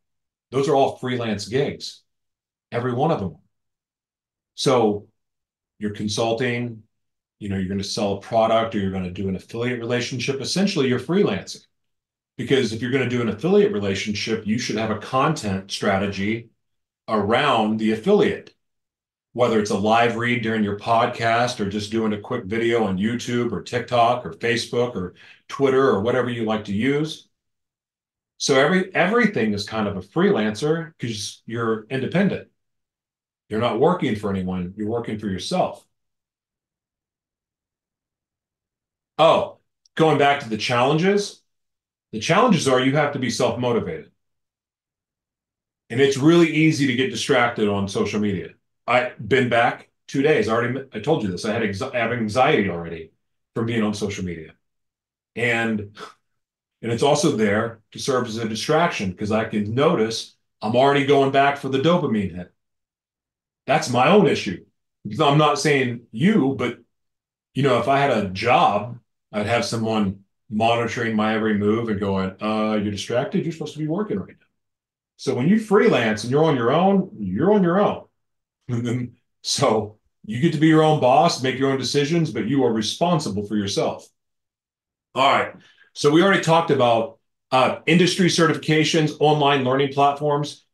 those are all freelance gigs, every one of them. So you're consulting, you're going to sell a product or you're going to do an affiliate relationship. Essentially, you're freelancing. Because if you're going to do an affiliate relationship, you should have a content strategy around the affiliate, whether it's a live read during your podcast or just doing a quick video on YouTube or TikTok or Facebook or Twitter or whatever you like to use. So everything is kind of a freelancer because you're independent. You're not working for anyone. You're working for yourself. Oh, going back to the challenges. The challenges are you have to be self-motivated. And it's really easy to get distracted on social media. I've been back 2 days. I told you this. I have anxiety already from being on social media. And it's also there to serve as a distraction because I can notice I'm already going back for the dopamine hit. That's my own issue. I'm not saying you, but if I had a job, I'd have someone monitoring my every move and going, you're distracted. You're supposed to be working right now. So when you freelance and you're on your own. So you get to be your own boss, make your own decisions, but you are responsible for yourself. All right. So we already talked about industry certifications, online learning platforms.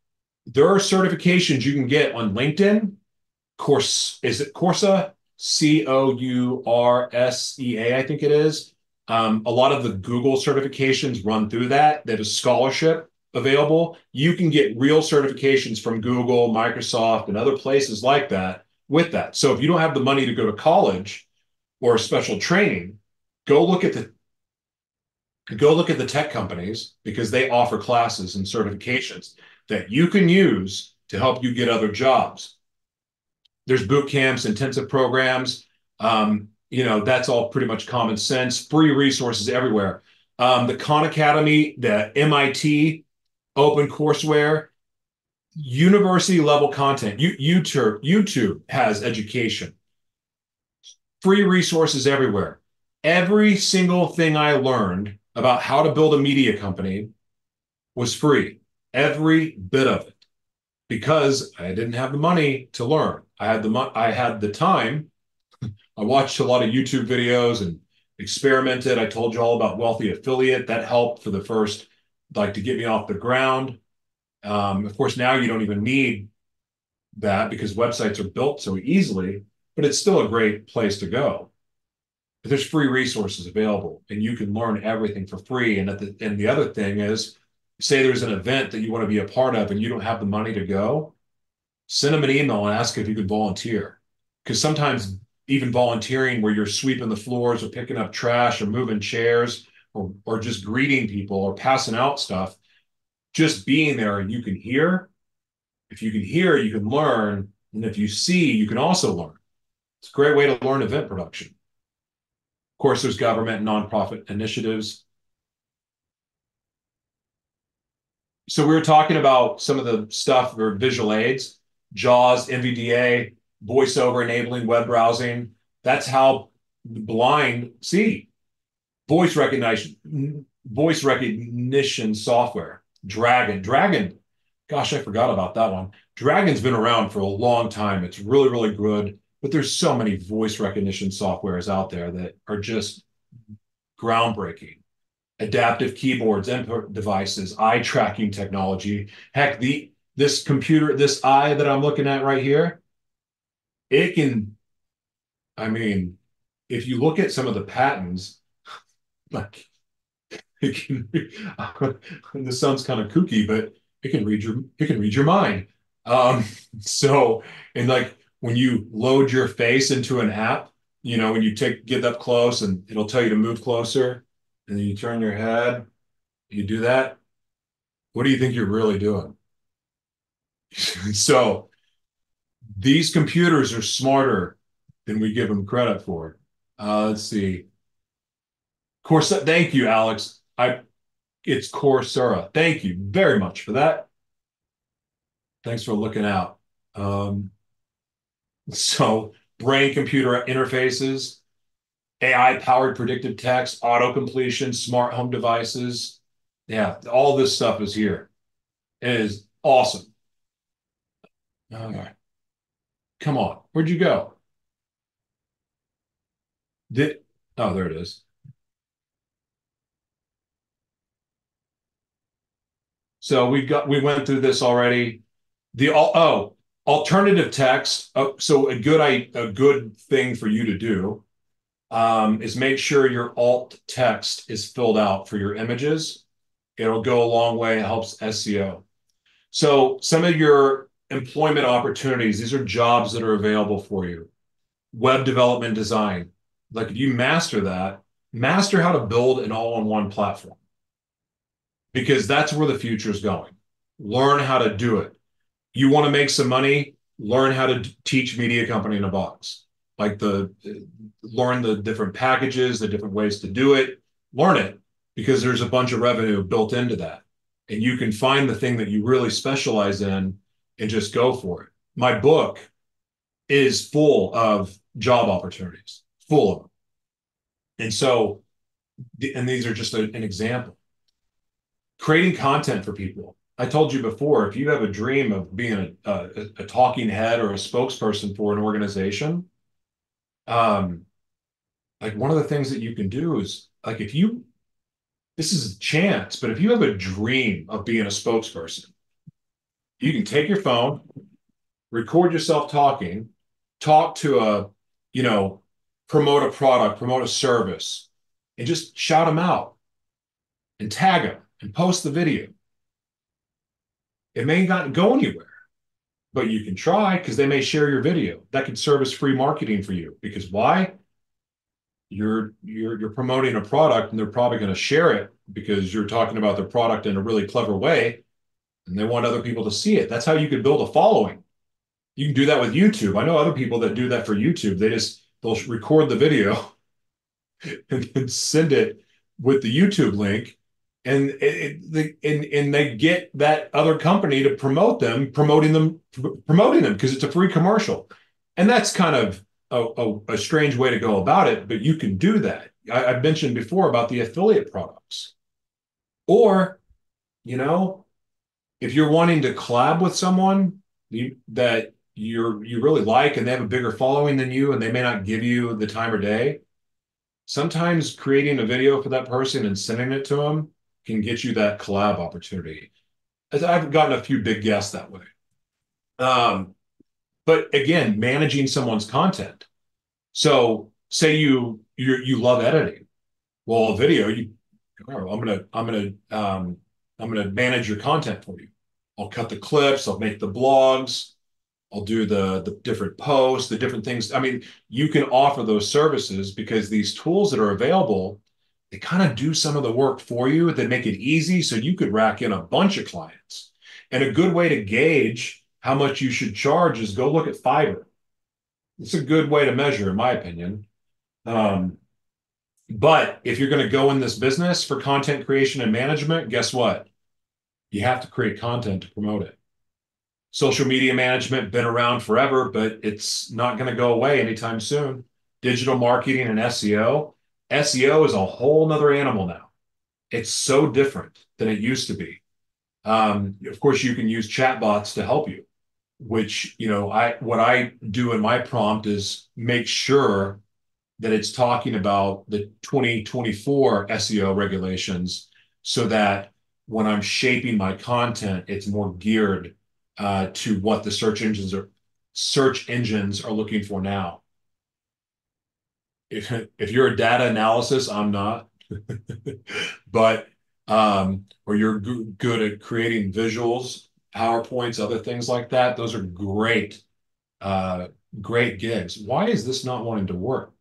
There are certifications you can get on LinkedIn. Coursera? C-O-U-R-S-E-A, I think it is. A lot of the Google certifications run through that. They have a scholarship available. You can get real certifications from Google, Microsoft, and other places like that with that. So if you don't have the money to go to college or a special training, go look at the tech companies because they offer classes and certifications that you can use to help you get other jobs. There's boot camps, intensive programs. That's all pretty much common sense. Free resources everywhere. The Khan Academy, the MIT, Open Courseware, university level content. YouTube has education. Free resources everywhere. Every single thing I learned about how to build a media company was free. Every bit of it. Because I didn't have the money to learn. I had the time. I watched a lot of YouTube videos and experimented. I told you all about Wealthy Affiliate. That helped for the first, to get me off the ground. Of course, now you don't even need that because websites are built so easily, but it's still a great place to go. But there's free resources available and you can learn everything for free. And the other thing is, say there's an event that you want to be a part of and you don't have the money to go, send them an email and ask if you could volunteer. Because sometimes even volunteering where you're sweeping the floors or picking up trash or moving chairs or just greeting people or passing out stuff, just being there and you can hear, If you can hear, you can learn. And if you see, you can also learn. It's a great way to learn event production. Of course, there's government and nonprofit initiatives. So we were talking about some of the stuff for visual aids, JAWS, NVDA, voiceover enabling web browsing. That's how the blind see. Voice recognition software, Dragon. Dragon, gosh, I forgot about that one. Dragon's been around for a long time. It's really, really good. But there's so many voice recognition softwares out there that are just groundbreaking. Adaptive keyboards, input devices, eye tracking technology. Heck, this computer, this eye that I'm looking at right here, it can, I mean, if you look at some of the patents, like it can, this sounds kind of kooky, but it can read your mind. And like when you load your face into an app, you know, when you get up close and it'll tell you to move closer and then you turn your head, you do that. What do you think you're really doing? So these computers are smarter than we give them credit for. Let's see. Coursera, thank you, Alex. It's Coursera. Thank you very much for that. Thanks for looking out. So brain-computer interfaces, AI-powered predictive text, auto-completion, smart home devices. Yeah, all this stuff is here. It is awesome. All right. Come on. Where'd you go? Oh, there it is. So we went through this already. Alternative text. Oh, so a good thing for you to do is make sure your alt text is filled out for your images. It'll go a long way. It helps SEO. So some of your employment opportunities, these are jobs that are available for you. Web development design. Like if you master that, master how to build an all-in-one platform. Because that's where the future is going. Learn how to do it. You want to make some money, learn how to teach Media Company in a Box. Like learn the different packages, the different ways to do it. Learn it because there's a bunch of revenue built into that. And you can find the thing that you really specialize in and just go for it. My book is full of job opportunities, full of them. And so, and these are just an example. Creating content for people. I told you before, if you have a dream of being a talking head or a spokesperson for an organization, like one of the things that you can do is like this is a chance, but if you have a dream of being a spokesperson, you can take your phone, record yourself talking, talk to promote a product, promote a service, and just shout them out and tag them. And post the video. It may not go anywhere, but you can try because they may share your video. That could serve as free marketing for you. Because why? You're promoting a product and they're probably going to share it because you're talking about their product in a really clever way and they want other people to see it. That's how you could build a following. You can do that with YouTube. I know other people that do that for YouTube. They'll record the video and then send it with the YouTube link. And they get that other company to promote them, promoting them because it's a free commercial. And that's kind of a strange way to go about it, but you can do that. I mentioned before about the affiliate products. Or, if you're wanting to collab with someone that you really like and they have a bigger following than you and they may not give you the time or day, sometimes creating a video for that person and sending it to them can get you that collab opportunity. As I've gotten a few big guests that way. But again, managing someone's content. So say you love editing. Well, a video, I'm gonna manage your content for you. I'll cut the clips. I'll make the blogs. I'll do the different posts, the different things. I mean, you can offer those services because these tools that are available, they kind of do some of the work for you. They make it easy so you could rack in a bunch of clients. And a good way to gauge how much you should charge is go look at Fiverr. It's a good way to measure, in my opinion. But if you're going to go in this business for content creation and management, guess what? You have to create content to promote it. Social media management, been around forever, but it's not going to go away anytime soon. Digital marketing and SEO. SEO is a whole nother animal now. It's so different than it used to be. Of course, you can use chatbots to help you, which, you know, what I do in my prompt is make sure that it's talking about the 2024 SEO regulations so that when I'm shaping my content, it's more geared to what the search engines are looking for now. If you're a data analysis, I'm not, but or you're good at creating visuals, PowerPoints, other things like that. Those are great, great gigs. Why is this not wanting to work?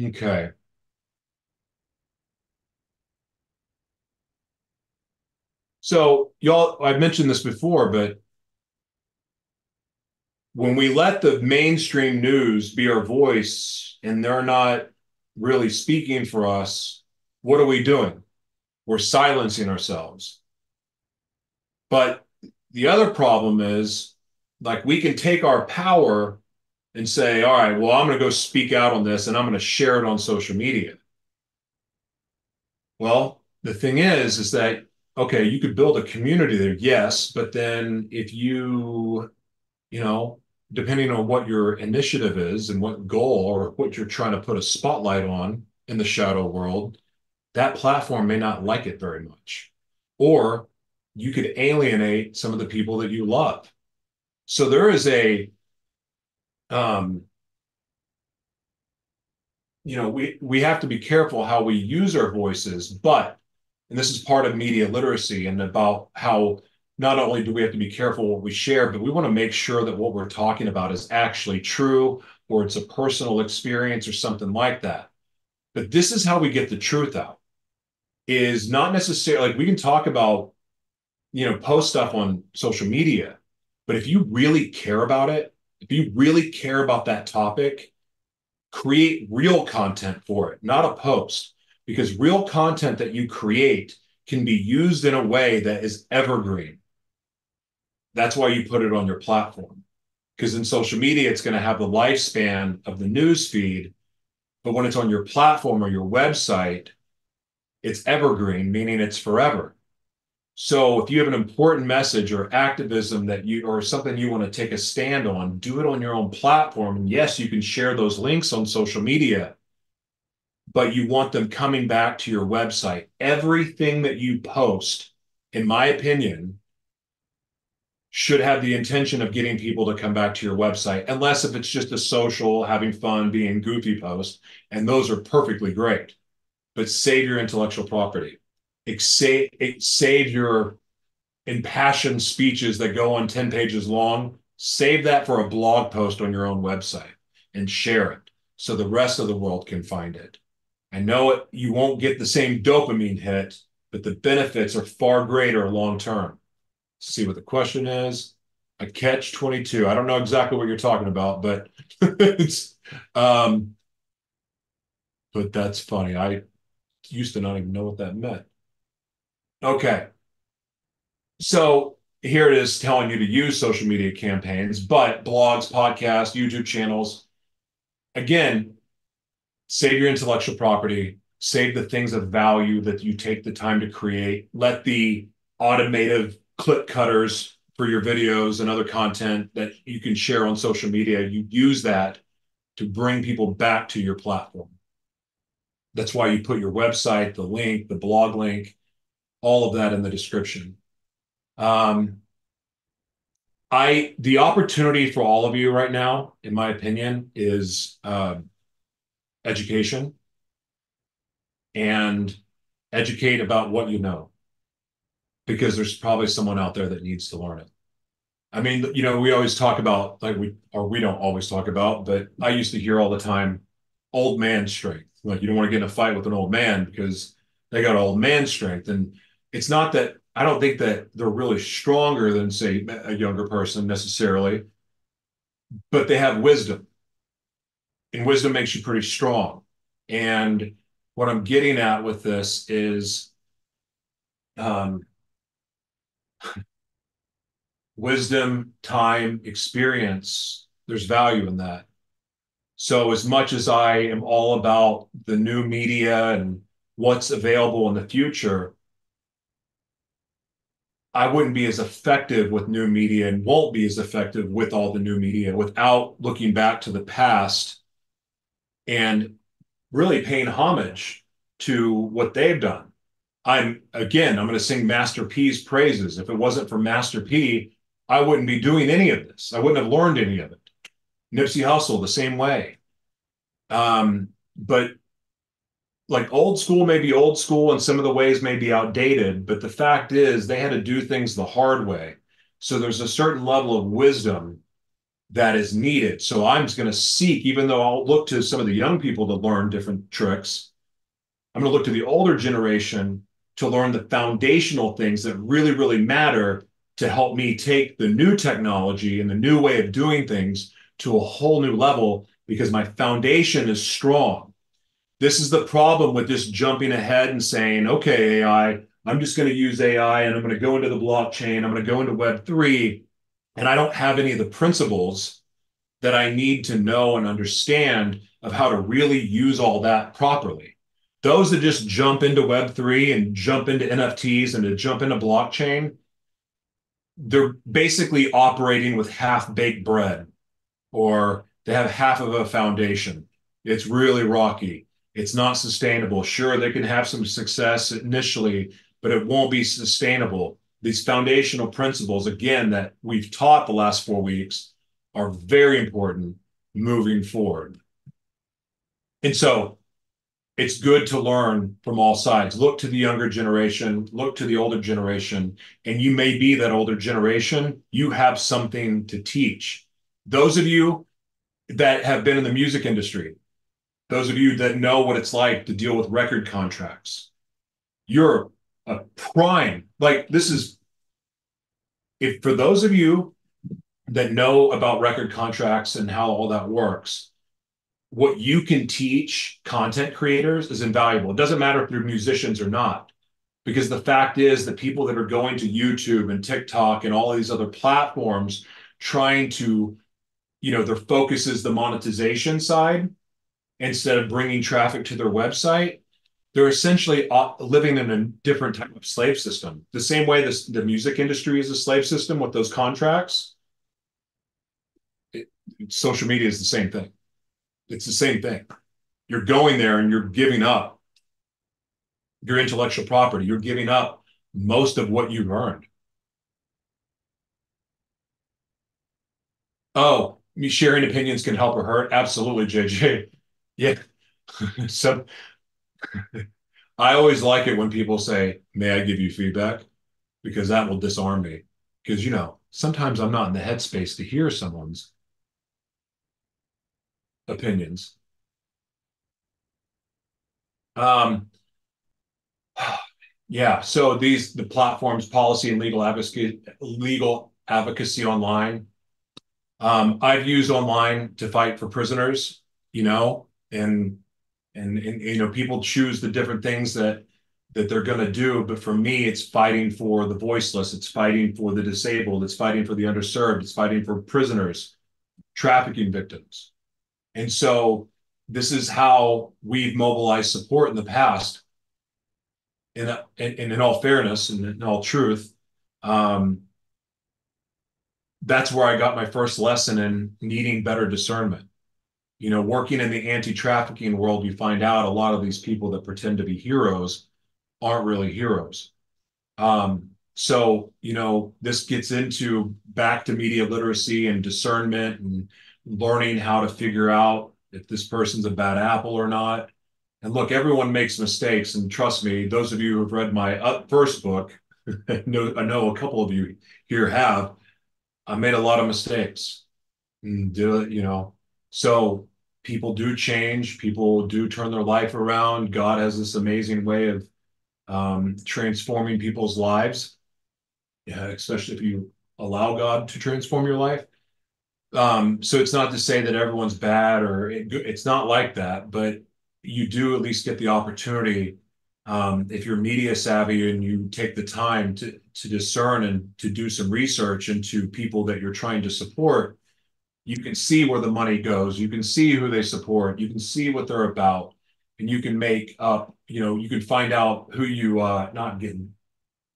Okay. So y'all, I've mentioned this before, but when we let the mainstream news be our voice and they're not really speaking for us, what are we doing? We're silencing ourselves. But the other problem is, like, we can take our power and say, all right, well, I'm going to go speak out on this and I'm going to share it on social media. Well, the thing is that, okay, you could build a community there, yes, but then if you, you know, depending on what your initiative is and what goal or what you're trying to put a spotlight on in the shadow world, that platform may not like it very much. Or you could alienate some of the people that you love. So there is a, you know, we have to be careful how we use our voices, but, and this is part of media literacy and about how not only do we have to be careful what we share, but we want to make sure that what we're talking about is actually true or it's a personal experience or something like that. But this is how we get the truth out, is not necessarily, like, we can talk about, you know, post stuff on social media, but if you really care about it, if you really care about that topic, create real content for it, not a post, because real content that you create can be used in a way that is evergreen. That's why you put it on your platform, because in social media, it's going to have the lifespan of the news feed. But when it's on your platform or your website, it's evergreen, meaning it's forever. So if you have an important message or activism that you, or something you want to take a stand on, do it on your own platform. And yes, you can share those links on social media, but you want them coming back to your website. Everything that you post, in my opinion, should have the intention of getting people to come back to your website, unless if it's just a social, having fun, being goofy post, and those are perfectly great. But save your intellectual property. Save your impassioned speeches that go on 10 pages long. Save that for a blog post on your own website and share it so the rest of the world can find it. I know it, you won't get the same dopamine hit, but the benefits are far greater long term. See what the question is. A catch-22. I don't know exactly what you're talking about, but it's, but that's funny. I used to not even know what that meant. Okay, so here it is telling you to use social media campaigns, but blogs, podcasts, YouTube channels. Again, save your intellectual property, save the things of value that you take the time to create. Let the automated clip cutters for your videos and other content that you can share on social media, you use that to bring people back to your platform. That's why you put your website, the link, the blog link, all of that in the description. The opportunity for all of you right now, in my opinion, is education, and educate about what you know, because there's probably someone out there that needs to learn it. I mean, you know, we always talk about, like, we don't always talk about, but I used to hear all the time, old man strength. Like, you don't want to get in a fight with an old man because they got old man strength. And it's not that I don't think that they're really stronger than, say, a younger person necessarily, but they have wisdom. And wisdom makes you pretty strong. And what I'm getting at with this is wisdom, time, experience, there's value in that. So as much as I am all about the new media and what's available in the future, I wouldn't be as effective with new media and won't be as effective with all the new media without looking back to the past and really paying homage to what they've done. I'm going to sing Master P's praises. If it wasn't for Master P, I wouldn't be doing any of this. I wouldn't have learned any of it. Nipsey Hussle, the same way. But like old school may be old school and some of the ways may be outdated, but the fact is they had to do things the hard way. So there's a certain level of wisdom that is needed. So I'm just going to seek, even though I'll look to some of the young people to learn different tricks, I'm going to look to the older generation to learn the foundational things that really, really matter to help me take the new technology and the new way of doing things to a whole new level because my foundation is strong. This is the problem with just jumping ahead and saying, okay, AI, I'm just going to use AI and I'm going to go into the blockchain. I'm going to go into Web3. And I don't have any of the principles that I need to know and understand of how to really use all that properly. Those that just jump into Web3 and jump into NFTs and to jump into blockchain, they're basically operating with half-baked bread, or they have half of a foundation. It's really rocky. It's not sustainable. Sure, they can have some success initially, but it won't be sustainable. These foundational principles, again, that we've taught the last 4 weeks are very important moving forward. And so it's good to learn from all sides. Look to the younger generation, look to the older generation, and you may be that older generation. You have something to teach. Those of you that have been in the music industry, those of you that know what it's like to deal with record contracts, you're a prime. Like this is, if for those of you that know about record contracts and how all that works, what you can teach content creators is invaluable. It doesn't matter if they're musicians or not, because the fact is the people that are going to YouTube and TikTok and all these other platforms trying to, you know, their focus is the monetization side, instead of bringing traffic to their website, they're essentially living in a different type of slave system. The same way the music industry is a slave system with those contracts, social media is the same thing. It's the same thing. You're going there and you're giving up your intellectual property. You're giving up most of what you've earned. Oh, sharing opinions can help or hurt? Absolutely, JJ. Yeah. So I always like it when people say, may I give you feedback? Because that will disarm me. Because, you know, sometimes I'm not in the headspace to hear someone's opinions. Yeah. So the platforms, policy and legal advocacy online. I've used online to fight for prisoners, you know, and you know, people choose the different things that they're going to do, but for me it's fighting for the voiceless, it's fighting for the disabled, it's fighting for the underserved, it's fighting for prisoners, trafficking victims. And so this is how we've mobilized support in the past. And in all fairness and in all truth, that's where I got my first lesson in needing better discernment. You know, working in the anti-trafficking world, you find out a lot of these people that pretend to be heroes aren't really heroes. So, you know, this gets into back to media literacy and discernment and learning how to figure out if this person's a bad apple or not. And look, everyone makes mistakes. And trust me, those of you who have read my first book, I know a couple of you here have, I made a lot of mistakes. And, you know, so people do change, people do turn their life around. God has this amazing way of transforming people's lives. especially if you allow God to transform your life. So it's not to say that everyone's bad, or it's not like that, but you do at least get the opportunity, if you're media savvy and you take the time to discern and to do some research into people that you're trying to support, you can see where the money goes, you can see who they support, you can see what they're about, and you can make up, you can find out who you not getting.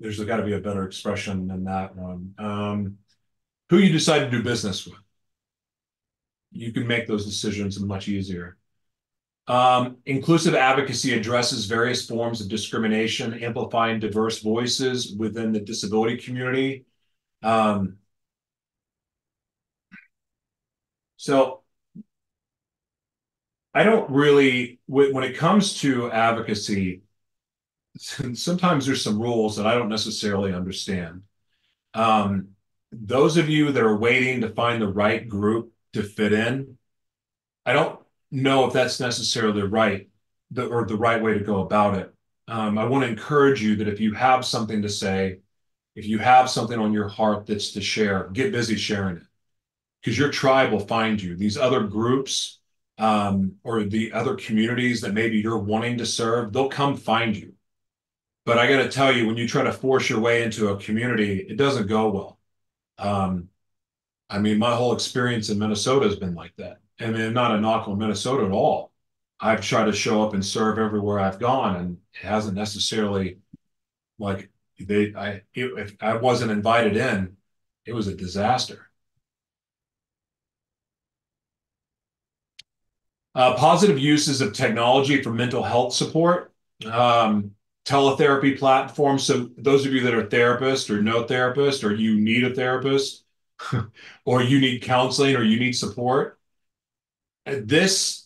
There's got to be a better expression than that one. Who you decide to do business with. You can make those decisions much easier. Inclusive advocacy addresses various forms of discrimination, amplifying diverse voices within the disability community. So I don't really, when it comes to advocacy, sometimes there's some rules that I don't necessarily understand. Those of you that are waiting to find the right group to fit in, I don't know if that's necessarily right, or the right way to go about it. I want to encourage you that if you have something to say, if you have something on your heart that's to share, get busy sharing it, because your tribe will find you. These other groups or the other communities that maybe you're wanting to serve, they'll come find you. But I got to tell you, when you try to force your way into a community, it doesn't go well. I mean, my whole experience in Minnesota has been like that. I mean, not a knock on Minnesota at all. I've tried to show up and serve everywhere I've gone, and it hasn't necessarily, like, if I wasn't invited in, it was a disaster. Positive uses of technology for mental health support. Teletherapy platforms. So those of you that are therapists or no therapists, or you need a therapist, or you need counseling, or you need support, this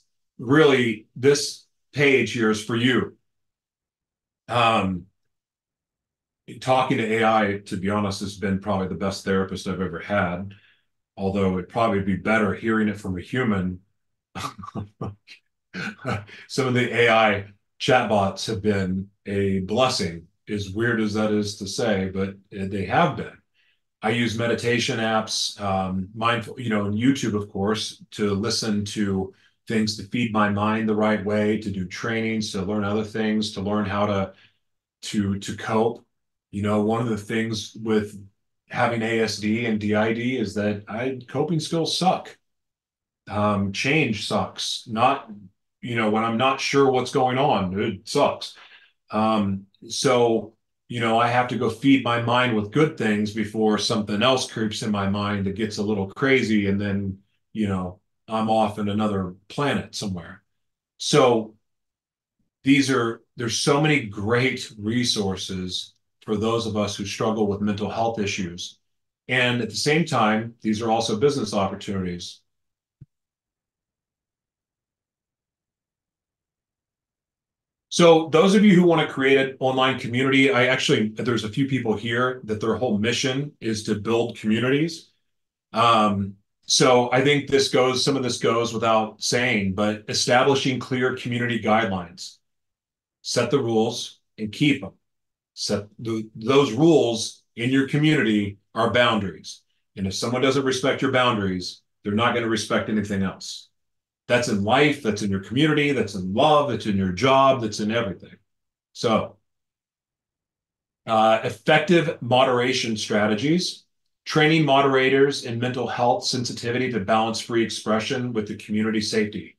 page here is for you. Talking to AI, to be honest, has been probably the best therapist I've ever had, although it'd probably be better hearing it from a human. Some of the AI chatbots have been a blessing, as weird as that is to say, but they have been. I use meditation apps, mindful, and YouTube, of course, to listen to things to feed my mind the right way, to do trainings, to learn other things, to learn how to cope. One of the things with having ASD and DID is that coping skills suck. Change sucks. Not, when I'm not sure what's going on, it sucks. So, I have to go feed my mind with good things before something else creeps in my mind that gets a little crazy. And then, I'm off in another planet somewhere. So there's so many great resources for those of us who struggle with mental health issues. And at the same time, these are also business opportunities. So those of you who want to create an online community, there's a few people here that their whole mission is to build communities. So I think some of this goes without saying, but establishing clear community guidelines, set the rules and keep them. Set those rules in your community are boundaries. And if someone doesn't respect your boundaries, they're not going to respect anything else. That's in life, that's in your community, that's in love, that's in your job, that's in everything. So, effective moderation strategies, training moderators in mental health sensitivity to balance free expression with the community safety.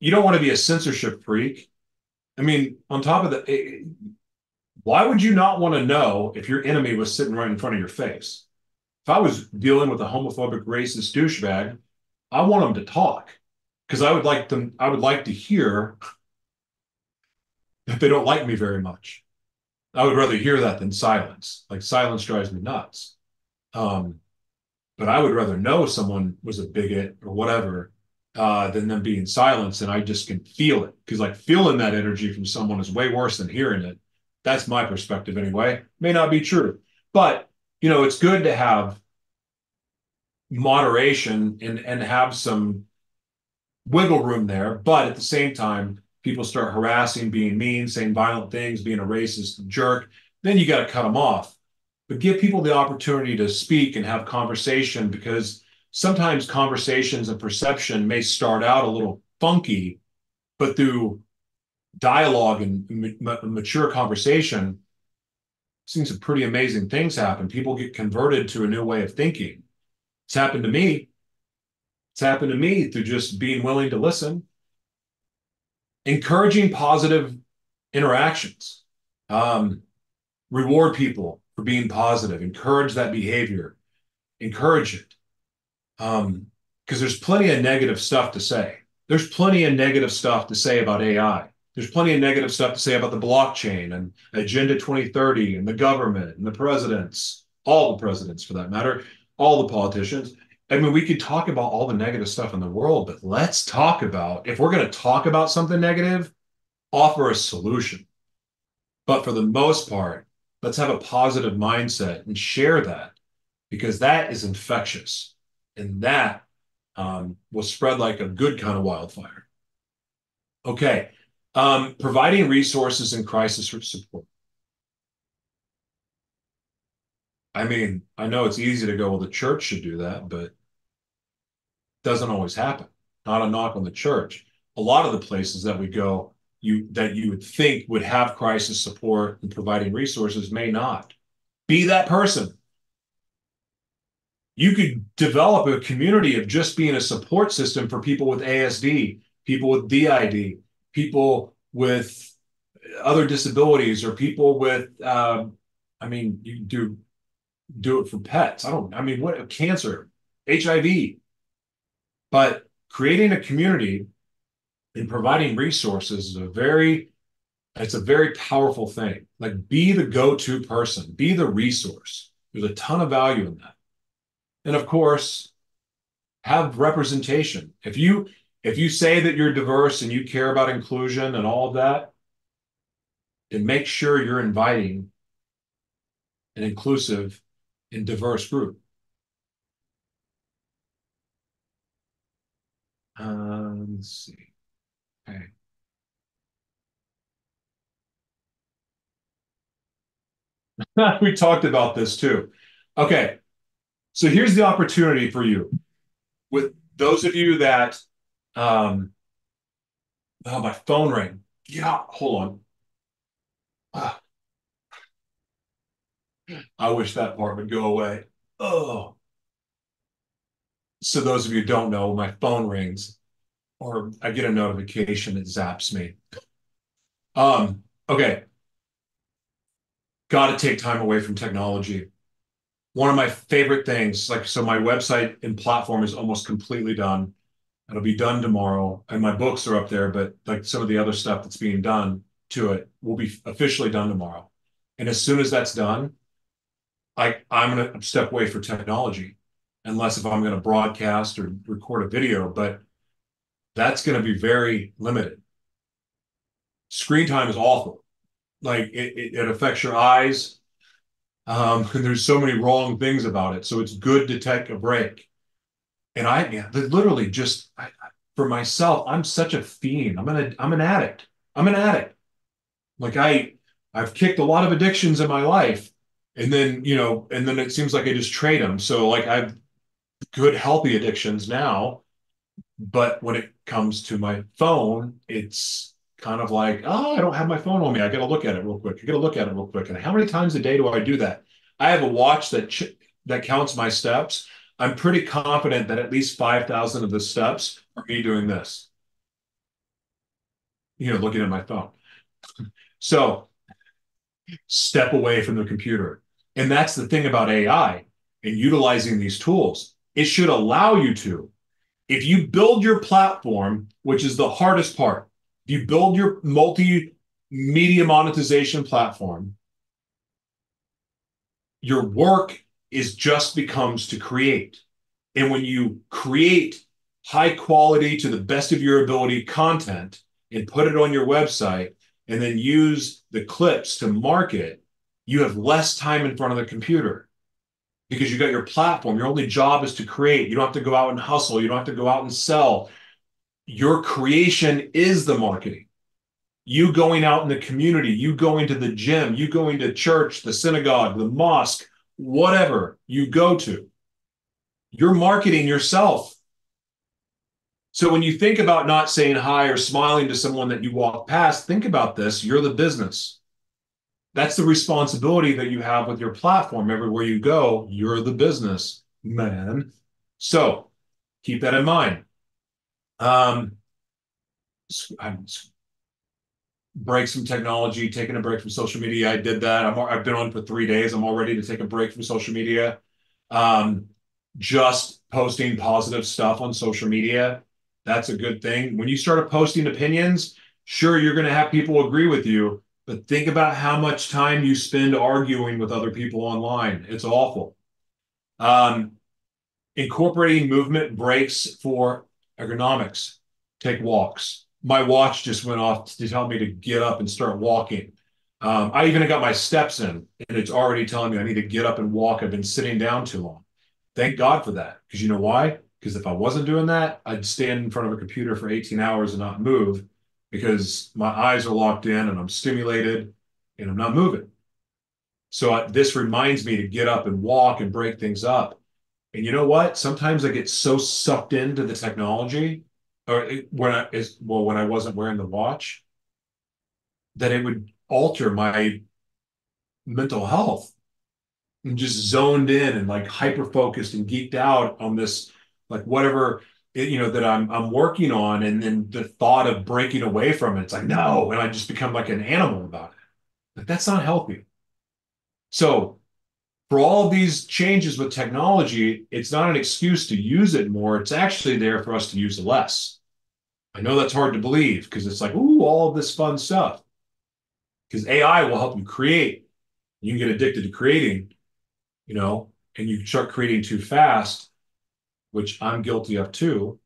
You don't want to be a censorship freak. I mean, on top of that, why would you not want to know if your enemy was sitting right in front of your face? If I was dealing with a homophobic, racist douchebag, I want them to talk, because I would like to hear that they don't like me very much. I would rather hear that than silence. Like, silence drives me nuts. But I would rather know someone was a bigot or whatever than them being silenced, and I just can feel it. Because feeling that energy from someone is way worse than hearing it. That's my perspective anyway. May not be true. But, it's good to have moderation and have some wiggle room there, but at the same time, people start harassing, being mean, saying violent things, being a racist jerk, then you got to cut them off. but give people the opportunity to speak and have conversation, because sometimes conversations and perception may start out a little funky, but through dialogue and mature conversation, seen some pretty amazing things happen. People get converted to a new way of thinking. It's happened to me. It's happened to me through just being willing to listen. Encouraging positive interactions. Reward people for being positive. Encourage that behavior. Encourage it. Because there's plenty of negative stuff to say. There's plenty of negative stuff to say about AI. There's plenty of negative stuff to say about the blockchain and Agenda 2030 and the government and the presidents, all the presidents for that matter, all the politicians. I mean, we could talk about all the negative stuff in the world, but let's talk about, if we're going to talk about something negative, offer a solution. But for the most part, let's have a positive mindset and share that, because that is infectious. And that will spread like a good kind of wildfire. Okay, providing resources and crisis support. I mean, I know it's easy to go, well, the church should do that, but it doesn't always happen. Not a knock on the church. A lot of the places that we go, that you would think would have crisis support and providing resources may not. Be that person. You could develop a community of just being a support system for people with ASD, people with DID, people with other disabilities, or people with, I mean, you can do it for pets. What, cancer, HIV. But creating a community and providing resources is a very powerful thing. Like, be the go-to person, be the resource. There's a ton of value in that. And of course, have representation. If you say that you're diverse and you care about inclusion and all of that, then make sure you're inviting an inclusive and diverse group. Let's see. Okay. We talked about this too. Okay. So here's the opportunity for you. With those of you that, oh, my phone rang. Yeah, hold on. I wish that part would go away. Oh. So those of you who don't know, my phone rings or I get a notification that zaps me. Okay. Got to take time away from technology. One of my favorite things, like, so my website and platform is almost completely done. It'll be done tomorrow. And my books are up there, but like some of the other stuff that's being done to it will be officially done tomorrow. And as soon as that's done, I'm going to step away for technology, unless if I'm going to broadcast or record a video, but that's going to be very limited. Screen time is awful. Like, it affects your eyes. And there's so many wrong things about it. So it's good to take a break. And for myself, I'm such a fiend. I'm an addict. I'm an addict. Like, I've kicked a lot of addictions in my life. And then, and then it seems like I just trade them. So like, I've good, healthy addictions now. But when it comes to my phone, it's kind of like, oh, I don't have my phone on me. I got to look at it real quick. And how many times a day do I do that? I have a watch that counts my steps. I'm pretty confident that at least 5,000 of the steps are me doing this. Looking at my phone. So step away from the computer. And that's the thing about AI and utilizing these tools. It should allow you to, if you build your platform, which is the hardest part, you build your multimedia monetization platform, your work just becomes to create. And when you create high quality, to the best of your ability, content and put it on your website and then use the clips to market, you have less time in front of the computer because you got your platform. Your only job is to create. You don't have to go out and hustle. You don't have to go out and sell. Your creation is the marketing. You going out in the community, you going to the gym, you going to church, the synagogue, the mosque, whatever you go to, you're marketing yourself. So when you think about not saying hi or smiling to someone that you walk past, think about this. You're the business. That's the responsibility that you have with your platform. Everywhere you go, you're the business, man. So keep that in mind. I'm break some technology, taking a break from social media. I did that. I've been on for 3 days. I'm all ready to take a break from social media. Just posting positive stuff on social media. That's a good thing. When you start posting opinions, sure, you're going to have people agree with you, but think about how much time you spend arguing with other people online. It's awful. Incorporating movement breaks for ergonomics. Take walks. My watch just went off to tell me to get up and start walking. I even got my steps in, and it's already telling me I need to get up and walk. I've been sitting down too long. Thank God for that, because you know why? Because if I wasn't doing that, I'd stand in front of a computer for 18 hours and not move, because my eyes are locked in and I'm stimulated and I'm not moving. So this reminds me to get up and walk and break things up. And you know what? Sometimes I get so sucked into the technology, or when I wasn't wearing the watch, that it would alter my mental health. I'm just zoned in and like hyper-focused and geeked out on this, like whatever, that I'm working on. And then the thought of breaking away from it, it's like, no. And I just become like an animal about it. But that's not healthy. So for all of these changes with technology, it's not an excuse to use it more. It's actually there for us to use less. I know that's hard to believe, because it's like, ooh, all of this fun stuff. Because AI will help you create. You can get addicted to creating, and you start creating too fast, which I'm guilty of too.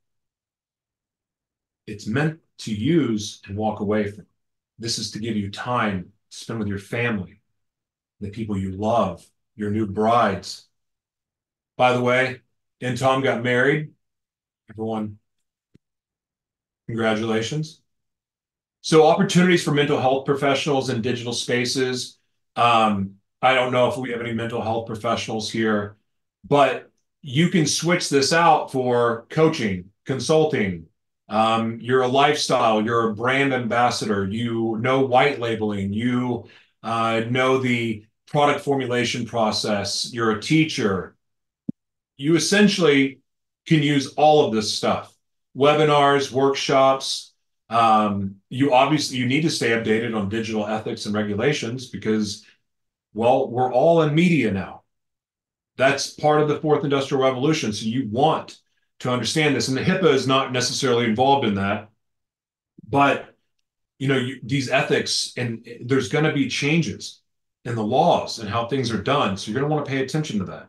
It's meant to use and walk away from. This is to give you time to spend with your family, the people you love, your new brides. By the way, and Tom got married. Everyone, congratulations. So opportunities for mental health professionals in digital spaces. I don't know if we have any mental health professionals here, but you can switch this out for coaching, consulting. You're a lifestyle, you're a brand ambassador, you know white labeling, you know the product formulation process, you're a teacher. You essentially can use all of this stuff. Webinars, workshops. You need to stay updated on digital ethics and regulations, because, well, we're all in media now. That's part of the fourth industrial revolution. So you want to understand this. And the HIPAA is not necessarily involved in that. But, these ethics, and there's going to be changes in the laws and how things are done. So you're going to want to pay attention to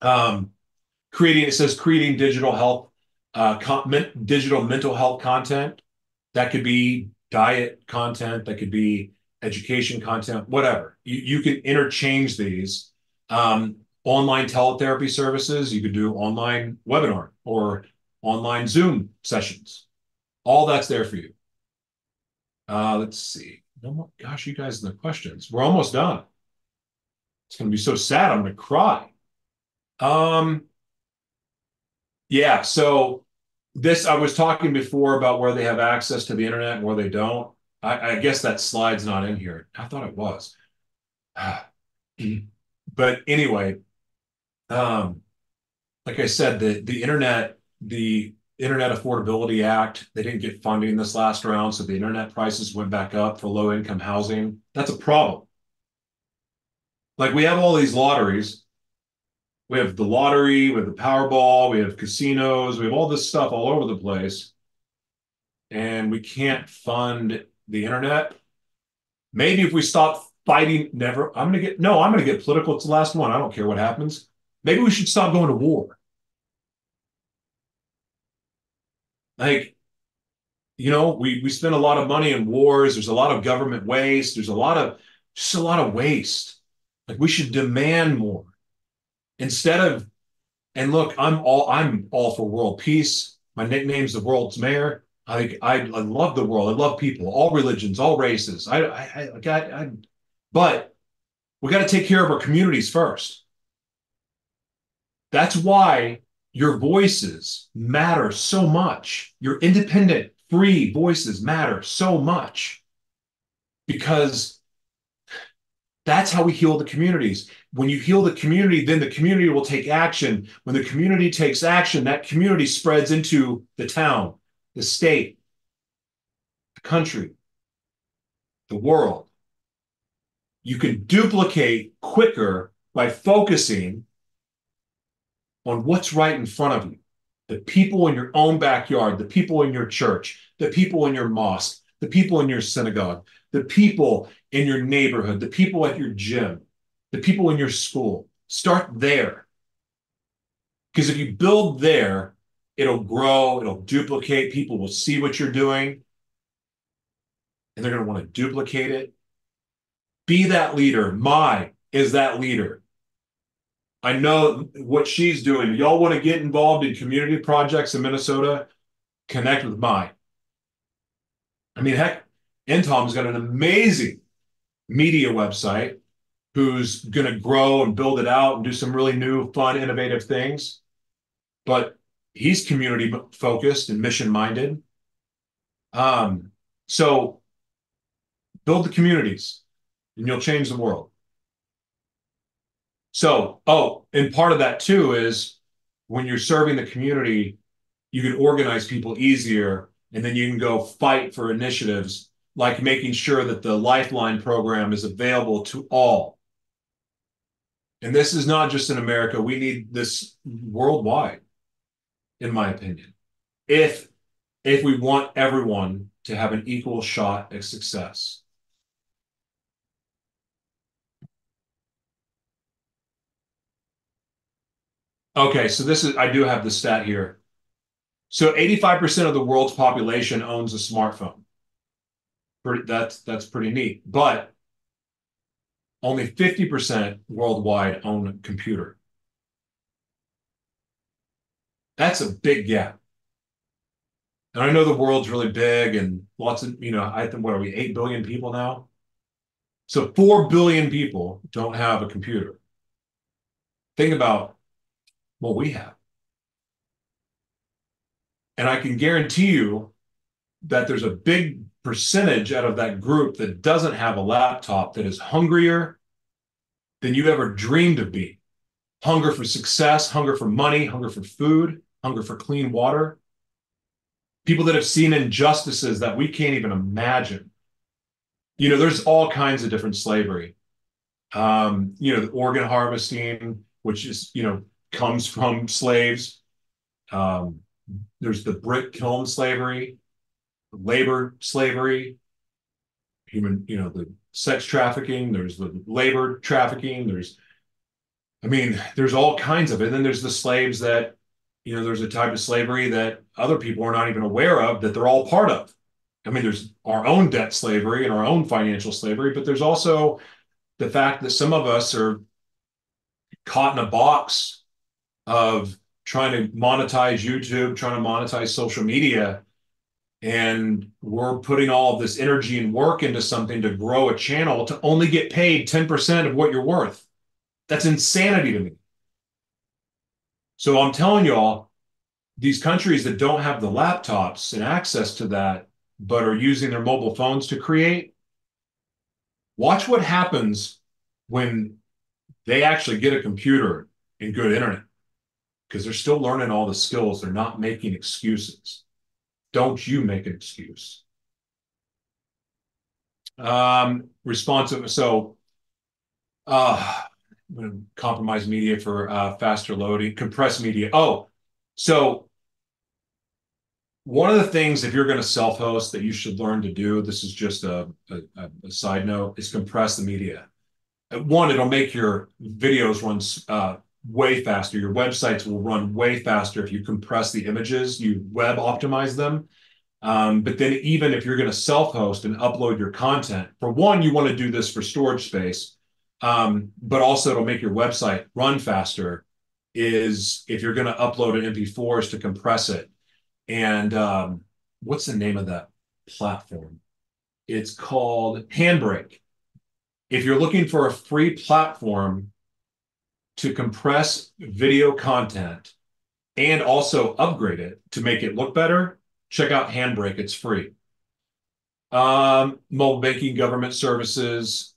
that. Creating digital health. Digital mental health content. That could be diet content, that could be education content, whatever. You can interchange these. Online teletherapy services, you could do online webinar or online Zoom sessions. All that's there for you. Let's see. No more, gosh, you guys in the questions. We're almost done. It's going to be so sad. I'm going to cry. Yeah, so I was talking before about where they have access to the internet and where they don't. I guess that slide's not in here. I thought it was. But anyway, like I said, the Internet Affordability Act, they didn't get funding this last round, so the internet prices went back up for low-income housing. That's a problem. Like, we have all these lotteries. We have the lottery, we have the Powerball, we have casinos, we have all this stuff all over the place. And we can't fund the internet. Maybe if we stop fighting, I'm going to get political. It's the last one. I don't care what happens. Maybe we should stop going to war. Like, we spend a lot of money in wars. There's a lot of government waste. There's a lot of waste. Like, we should demand more. Instead of, and look, I'm all for world peace. My nickname's the world's mayor. I love the world. I love people, all religions, all races. But We got to take care of our communities first. That's why your voices matter so much. Your independent, free voices matter so much, because that's how we heal the communities. When you heal the community, then the community will take action. When the community takes action, that community spreads into the town, the state, the country, the world. You can duplicate quicker by focusing on what's right in front of you. The people in your own backyard, the people in your church, the people in your mosque, the people in your synagogue, the people in your neighborhood, the people at your gym, the people in your school. Start there. Because if you build there, it'll grow, it'll duplicate. People will see what you're doing, and they're going to want to duplicate it. Be that leader. Mai is that leader. I know what she's doing. Y'all want to get involved in community projects in Minnesota? Connect with Mai. I mean, heck, NTOM's got an amazing media website who's going to grow and build it out and do some really new, fun, innovative things. But he's community-focused and mission-minded. So build the communities, and you'll change the world. So, and part of that too is when you're serving the community, you can organize people easier, and then you can go fight for initiatives like making sure that the Lifeline program is available to all. And this is not just in America. We need this worldwide, in my opinion, if we want everyone to have an equal shot at success. Okay, so this is, I do have the stat here. So 85% of the world's population owns a smartphone. That's pretty neat. But only 50% worldwide own a computer. That's a big gap. And I know the world's really big and lots of, I think, what are we, 8 billion people now? So 4 billion people don't have a computer. Think about what we have. And I can guarantee you that there's a big percentage out of that group that doesn't have a laptop, that is hungrier than you ever dreamed of being. Hunger for success, hunger for money, hunger for food, hunger for clean water. People that have seen injustices that we can't even imagine. There's all kinds of different slavery. The organ harvesting, which is, comes from slaves. There's the brick kiln slavery, labor slavery, the sex trafficking, there's the labor trafficking, there's all kinds of it. And then there's the slaves that, there's a type of slavery that other people are not even aware of, that they're all part of. There's our own debt slavery and our own financial slavery, but there's also the fact that some of us are caught in a box of trying to monetize YouTube, trying to monetize social media. And we're putting all of this energy and work into something to grow a channel to only get paid 10% of what you're worth. That's insanity to me. So I'm telling y'all, these countries that don't have the laptops and access to that, but are using their mobile phones to create, watch what happens when they actually get a computer and good internet, because they're still learning all the skills. They're not making excuses. Don't you make an excuse. Responsive. So I'm going to compromise media for faster loading, compressed media. So one of the things, if you're going to self-host, that you should learn to do, this is just a side note, is compress the media. One, it'll make your videos run way faster. Your websites will run way faster if you compress the images, you web optimize them. But then even if you're going to self-host and upload your content, for one, you want to do this for storage space, but also it'll make your website run faster, is if you're going to upload an MP4 is to compress it. And what's the name of that platform? It's called Handbrake. If you're looking for a free platform to compress video content and also upgrade it to make it look better, check out Handbrake. It's free. Mobile banking, government services,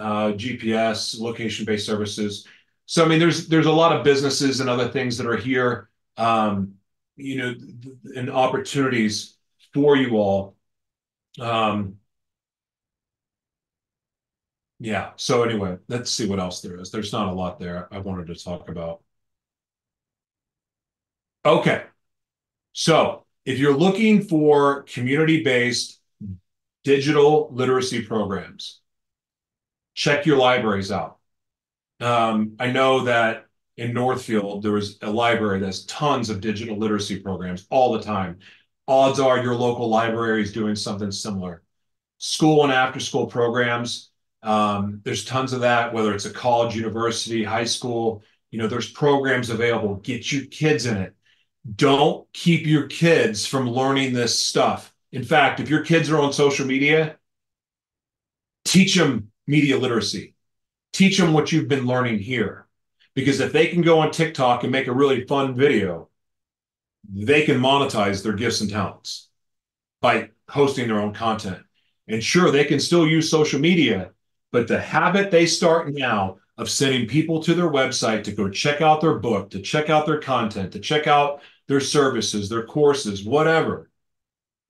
GPS, location-based services. So, I mean, there's a lot of businesses and other things that are here, you know, and opportunities for you all. Yeah. So anyway, let's see what else there is. There's not a lot there I wanted to talk about. Okay. So if you're looking for community-based digital literacy programs, check your libraries out. I know that in Northfield, there was a library that has tons of digital literacy programs all the time. Odds are your local library is doing something similar. School and after-school programs, there's tons of that, whether it's a college, university, high school. You know, there's programs available. Get your kids in it. Don't keep your kids from learning this stuff. In fact, if your kids are on social media, teach them media literacy. Teach them what you've been learning here. Because if they can go on TikTok and make a really fun video, they can monetize their gifts and talents by hosting their own content. And sure, they can still use social media, but the habit they start now of sending people to their website to go check out their book, to check out their content, to check out their services, their courses, whatever.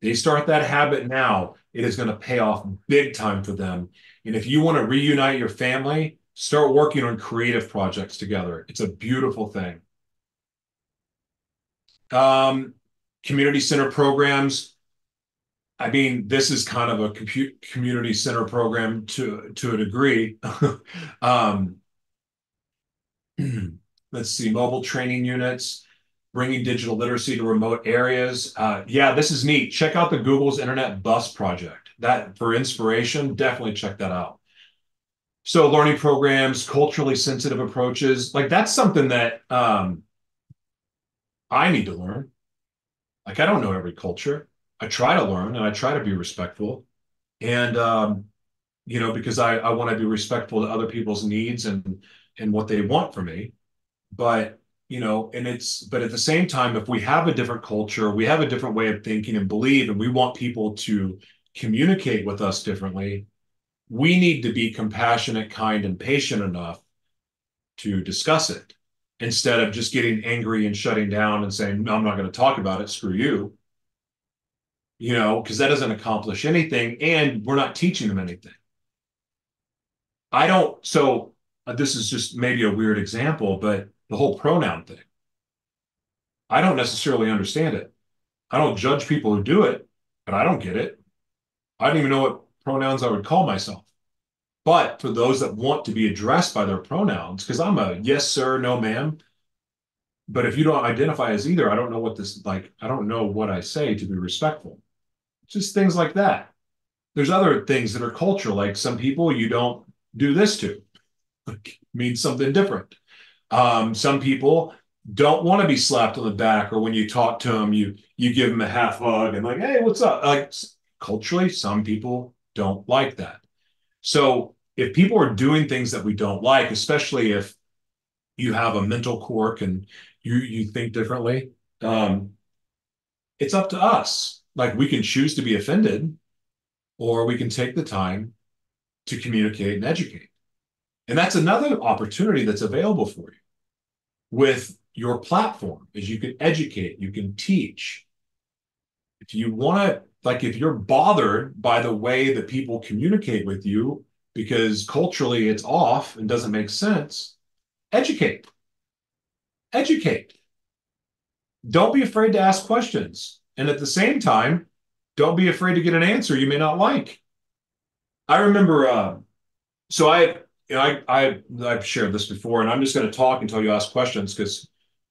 They start that habit now, it is going to pay off big time for them. And if you want to reunite your family, start working on creative projects together. It's a beautiful thing. Community center programs. I mean, this is kind of a community center program to a degree. Let's see, mobile training units, bringing digital literacy to remote areas. Yeah, this is neat. Check out the Google's Internet Bus Project. That, for inspiration, definitely check that out. So learning programs, culturally sensitive approaches, like that's something that I need to learn. Like I don't know every culture. I try to learn and I try to be respectful. And, you know, because I want to be respectful to other people's needs and what they want from me. But, you know, but at the same time, if we have a different culture, we have a different way of thinking and believe, and we want people to communicate with us differently, we need to be compassionate, kind, and patient enough to discuss it instead of just getting angry and shutting down and saying, no, I'm not going to talk about it. Screw you. You know, because that doesn't accomplish anything and we're not teaching them anything. So this is just maybe a weird example, but the whole pronoun thing, I don't necessarily understand it. I don't judge people who do it, but I don't get it. I don't even know what pronouns I would call myself. But for those that want to be addressed by their pronouns, because I'm a yes, sir, no, ma'am. But if you don't identify as either, I don't know what this, like, I don't know what I say to be respectful. Just things like that. There's other things that are culture, like some people you don't do this to. Like, means something different. Some people don't want to be slapped on the back, or when you talk to them, you give them a half hug and like, hey, what's up? Like, culturally, some people don't like that. So if people are doing things that we don't like, especially if you have a mental quirk and you think differently, it's up to us. Like, we can choose to be offended, or we can take the time to communicate and educate. And that's another opportunity that's available for you with your platform, is you can educate, you can teach. If you want to, like, if you're bothered by the way that people communicate with you because culturally it's off and doesn't make sense, educate. Educate. Don't be afraid to ask questions. And at the same time, don't be afraid to get an answer you may not like. I remember, so I've shared this before, and I'm just going to talk until you ask questions because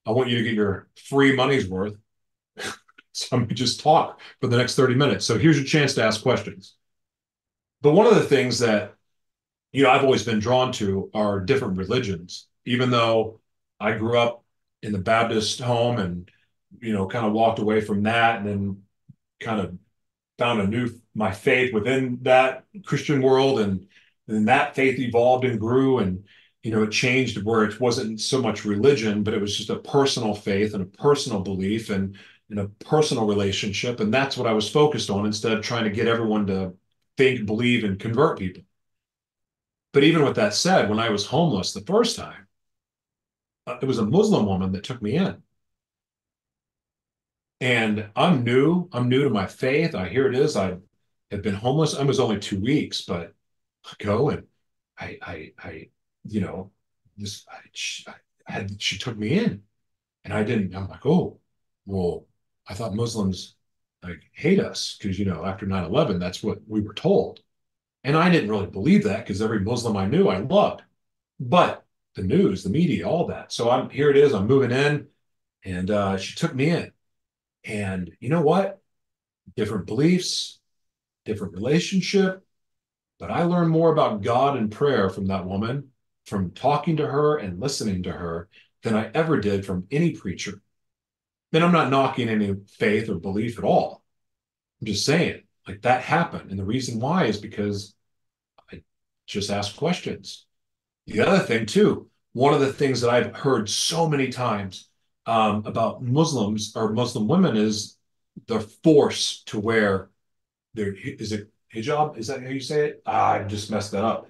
I want you to get your free money's worth. So I'm going to just talk for the next 30 minutes. So here's your chance to ask questions. But one of the things that, you know, I've always been drawn to are different religions. Even though I grew up in the Baptist home and, you know, kind of walked away from that and then kind of found my faith within that Christian world and And that faith evolved and grew, and it changed where it wasn't so much religion, but it was just a personal faith and a personal belief and a personal relationship. And that's what I was focused on instead of trying to get everyone to think, believe, and convert people. But even with that said, when I was homeless the first time, it was a Muslim woman that took me in. And I'm new to my faith. Here it is. I have been homeless. I was only 2 weeks, but I go and she took me in, and I didn't. I'm like, oh, well, I thought Muslims hate us because, after 9/11, that's what we were told. And I didn't really believe that because every Muslim I knew I loved, but the news, the media, all that. So here it is, I'm moving in, and she took me in. And you know what? Different beliefs, different relationship. But I learned more about God and prayer from that woman, from talking to her and listening to her, than I ever did from any preacher. And I'm not knocking any faith or belief at all. I'm just saying, that happened. And the reason why is because I just asked questions. The other thing, too, one of the things that I've heard so many times about Muslims or Muslim women is they're forced to wear their hijab, is that how you say it? I just messed that up.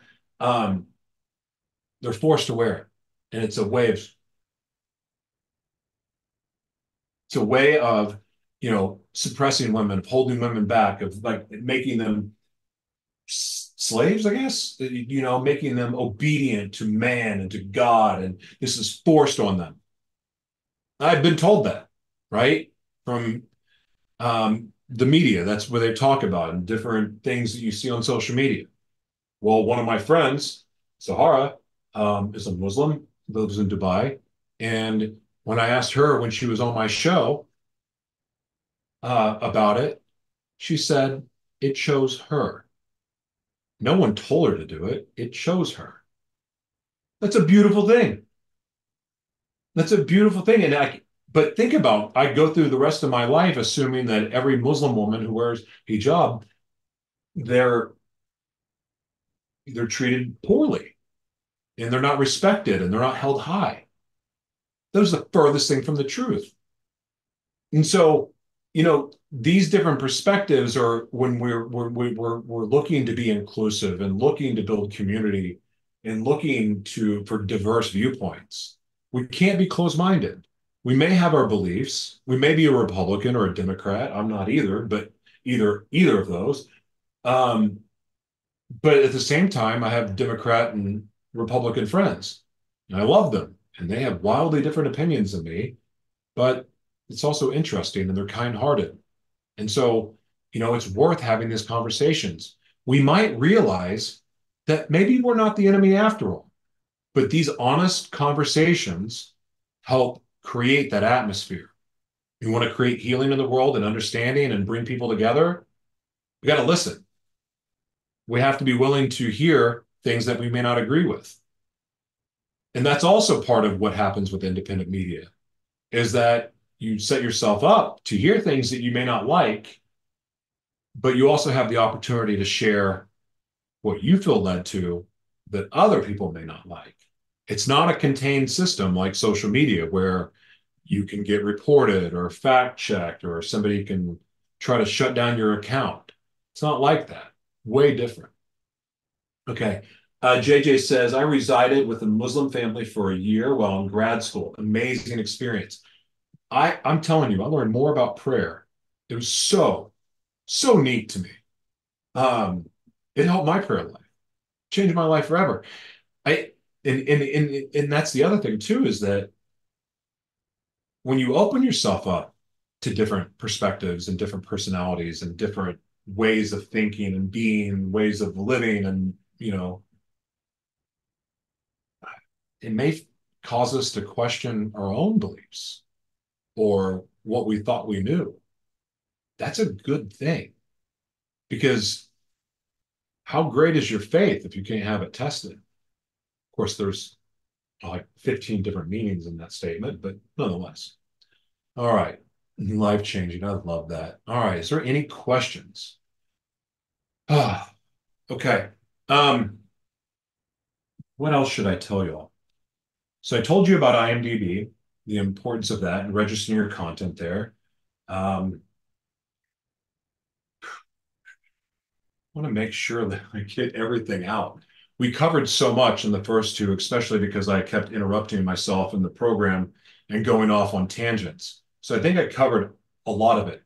They're forced to wear it, and it's a way of suppressing women, of holding women back, of making them slaves, I guess, making them obedient to man and to God, and this is forced on them. I've been told that, right, from the media. That's where they talk about and different things that you see on social media. Well, one of my friends, Sahara, is a Muslim, lives in Dubai. And when I asked her when she was on my show about it, she said, it chose her. No one told her to do it. It chose her. That's a beautiful thing. That's a beautiful thing. And but think about, I go through the rest of my life assuming that every Muslim woman who wears hijab, they're treated poorly, and they're not respected, and they're not held high. That was the furthest thing from the truth. And so, these different perspectives are when we're looking to be inclusive and looking to build community and looking for diverse viewpoints. We can't be closed-minded. We may have our beliefs. We may be a Republican or a Democrat. I'm not either, but either of those. But at the same time, I have Democrat and Republican friends, and I love them. And they have wildly different opinions than me, but it's also interesting, and they're kind-hearted. And so, it's worth having these conversations. We might realize that maybe we're not the enemy after all, but these honest conversations help create that atmosphere. You want to create healing in the world and understanding and bring people together? We got to listen. We have to be willing to hear things that we may not agree with. And that's also part of what happens with independent media, is that you set yourself up to hear things that you may not like, but you also have the opportunity to share what you feel led to that other people may not like. It's not a contained system like social media where you can get reported or fact-checked or somebody can try to shut down your account. It's not like that. Way different. Okay. JJ says, I resided with a Muslim family for a year while in grad school. Amazing experience. I'm telling you, I learned more about prayer. It was so, so neat to me. It helped my prayer life. Changed my life forever. And that's the other thing too, is that when you open yourself up to different perspectives and different personalities and different ways of thinking and being, ways of living, and it may cause us to question our own beliefs or what we thought we knew. That's a good thing, because how great is your faith if you can't have it tested? Of course, there's 15 different meanings in that statement, but nonetheless. All right. Life-changing. I love that. All right. Is there any questions? Okay. What else should I tell you all? So I told you about IMDb, the importance of that, and registering your content there. I want to make sure that I get everything out. We covered so much in the first two, especially because I kept interrupting myself in the program and going off on tangents. So I think I covered a lot of it.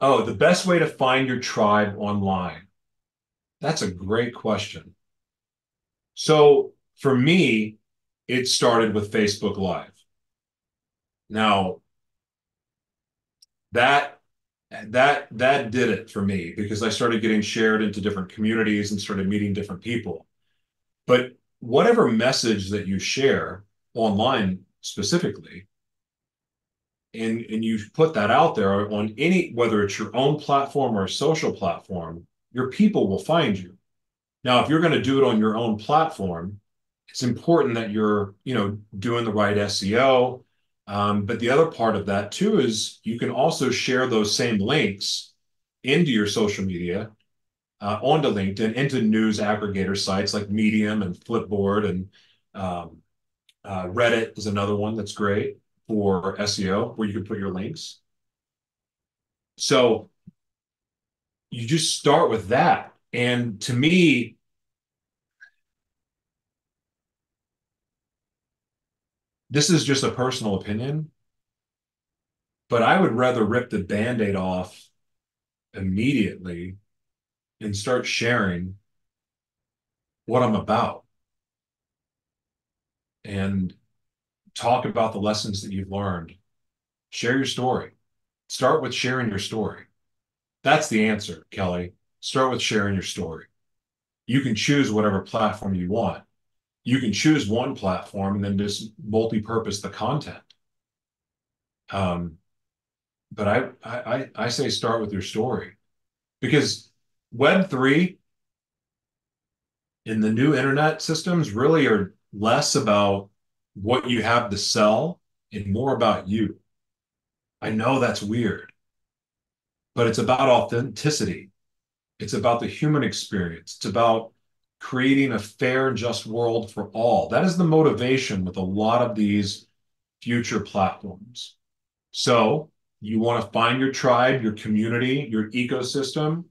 Oh, the best way to find your tribe online. That's a great question. So for me, it started with Facebook Live. Now, that did it for me because I started getting shared into different communities and started meeting different people. But whatever message that you share online specifically, and you put that out there on any, whether it's your own platform or a social platform, your people will find you. Now, if you're going to do it on your own platform, it's important that you're, you know, doing the right SEO. But the other part of that too is you can also share those same links into your social media, onto LinkedIn, into news aggregator sites like Medium and Flipboard, and Reddit is another one that's great for SEO where you can put your links. So you just start with that. And to me, this is just a personal opinion, but I would rather rip the Band-Aid off immediately and start sharing what I'm about and talk about the lessons that you've learned. Share your story. Start with sharing your story. That's the answer, Kelly. Start with sharing your story. You can choose whatever platform you want. You can choose one platform and then just multi-purpose the content. But I say start with your story, because Web3 and the new internet systems really are less about what you have to sell and more about you. I know that's weird, but it's about authenticity. It's about the human experience. It's about creating a fair and just world for all. That is the motivation with a lot of these future platforms. So you want to find your tribe, your community, your ecosystem.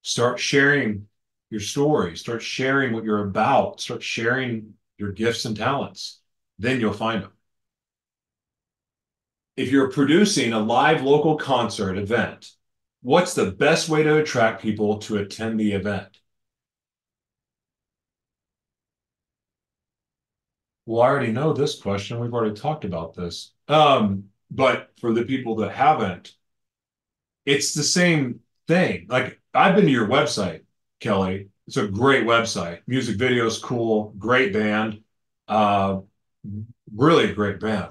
Start sharing your story. Start sharing what you're about. Start sharing your gifts and talents. Then you'll find them. If you're producing a live local concert event, what's the best way to attract people to attend the event? Well, I already know this question. We've already talked about this. But for the people that haven't, it's the same thing. Like, I've been to your website, Kelly. It's a great website. Music videos, cool, great band. Really a great band.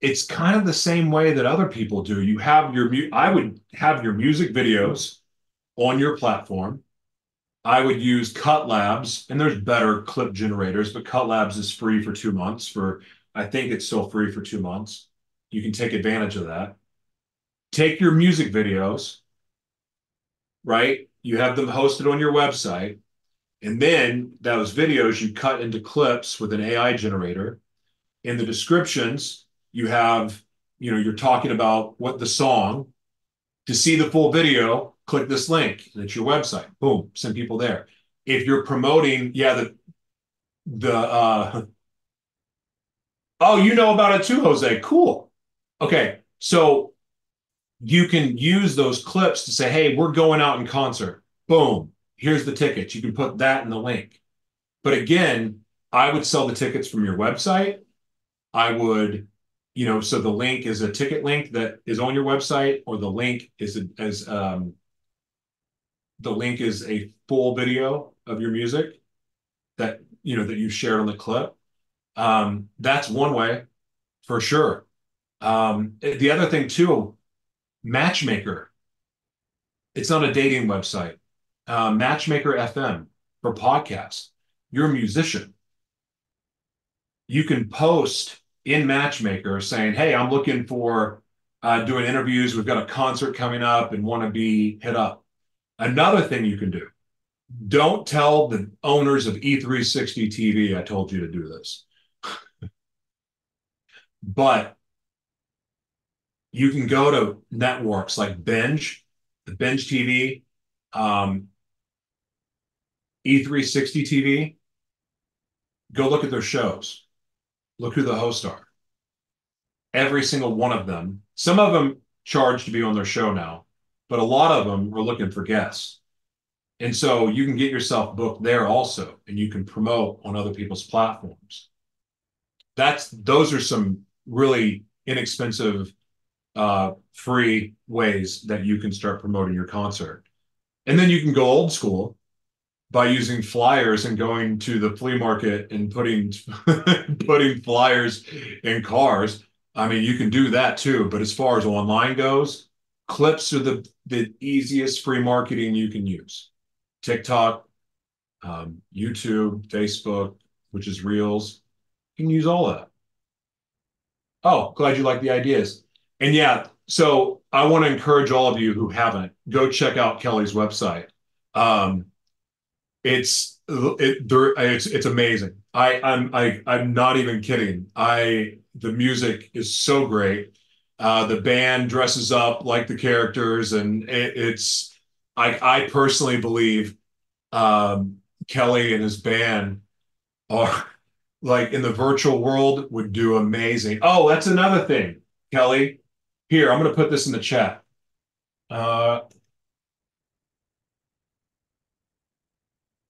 It's kind of the same way that other people do. You have your I would have your music videos on your platform. I would use Cut Labs, and there's better clip generators, but Cut Labs is free for 2 months. I think it's still free for 2 months. You can take advantage of that. Take your music videos, right? You have them hosted on your website, and then those videos you cut into clips with an AI generator. In the descriptions, you have, you know, you're talking about what the song. To see the full video, click this link, and it's your website. Boom, send people there. If you're promoting, yeah, oh, you know about it too, Jose. Cool. Okay, so you can use those clips to say, hey, we're going out in concert. Boom, here's the tickets. You can put that in the link. But again, I would sell the tickets from your website. I would, you know, so the link is a ticket link that is on your website, or the link is a full video of your music that, you know, that you shared on the clip. That's one way for sure. The other thing too, Matchmaker. It's not a dating website. Matchmaker FM for podcasts. You're a musician. You can post in Matchmaker saying, hey, I'm looking for doing interviews. We've got a concert coming up and want to be hit up. Another thing you can do Don't tell the owners of E360 TV I told you to do this. But you can go to networks like Binge, the Binge TV, E360 TV. Go look at their shows. Look who the hosts are. Every single one of them. Some of them charge to be on their show now, but a lot of them are looking for guests. And so you can get yourself booked there also, and you can promote on other people's platforms. Those are some really inexpensive, free ways that you can start promoting your concert. And then you can go old school by using flyers and going to the flea market and putting flyers in cars. I mean, you can do that too, but as far as online goes, clips are the easiest free marketing you can use. TikTok, YouTube, Facebook, which is Reels. You can use all that. Oh, glad you like the ideas. And yeah, so I want to encourage all of you who haven't, go check out Kelly's website. It's amazing. I'm not even kidding. The music is so great. The band dresses up like the characters, and I personally believe Kelly and his band are like in the virtual world would do amazing. Oh, that's another thing, Kelly. Here, I'm going to put this in the chat.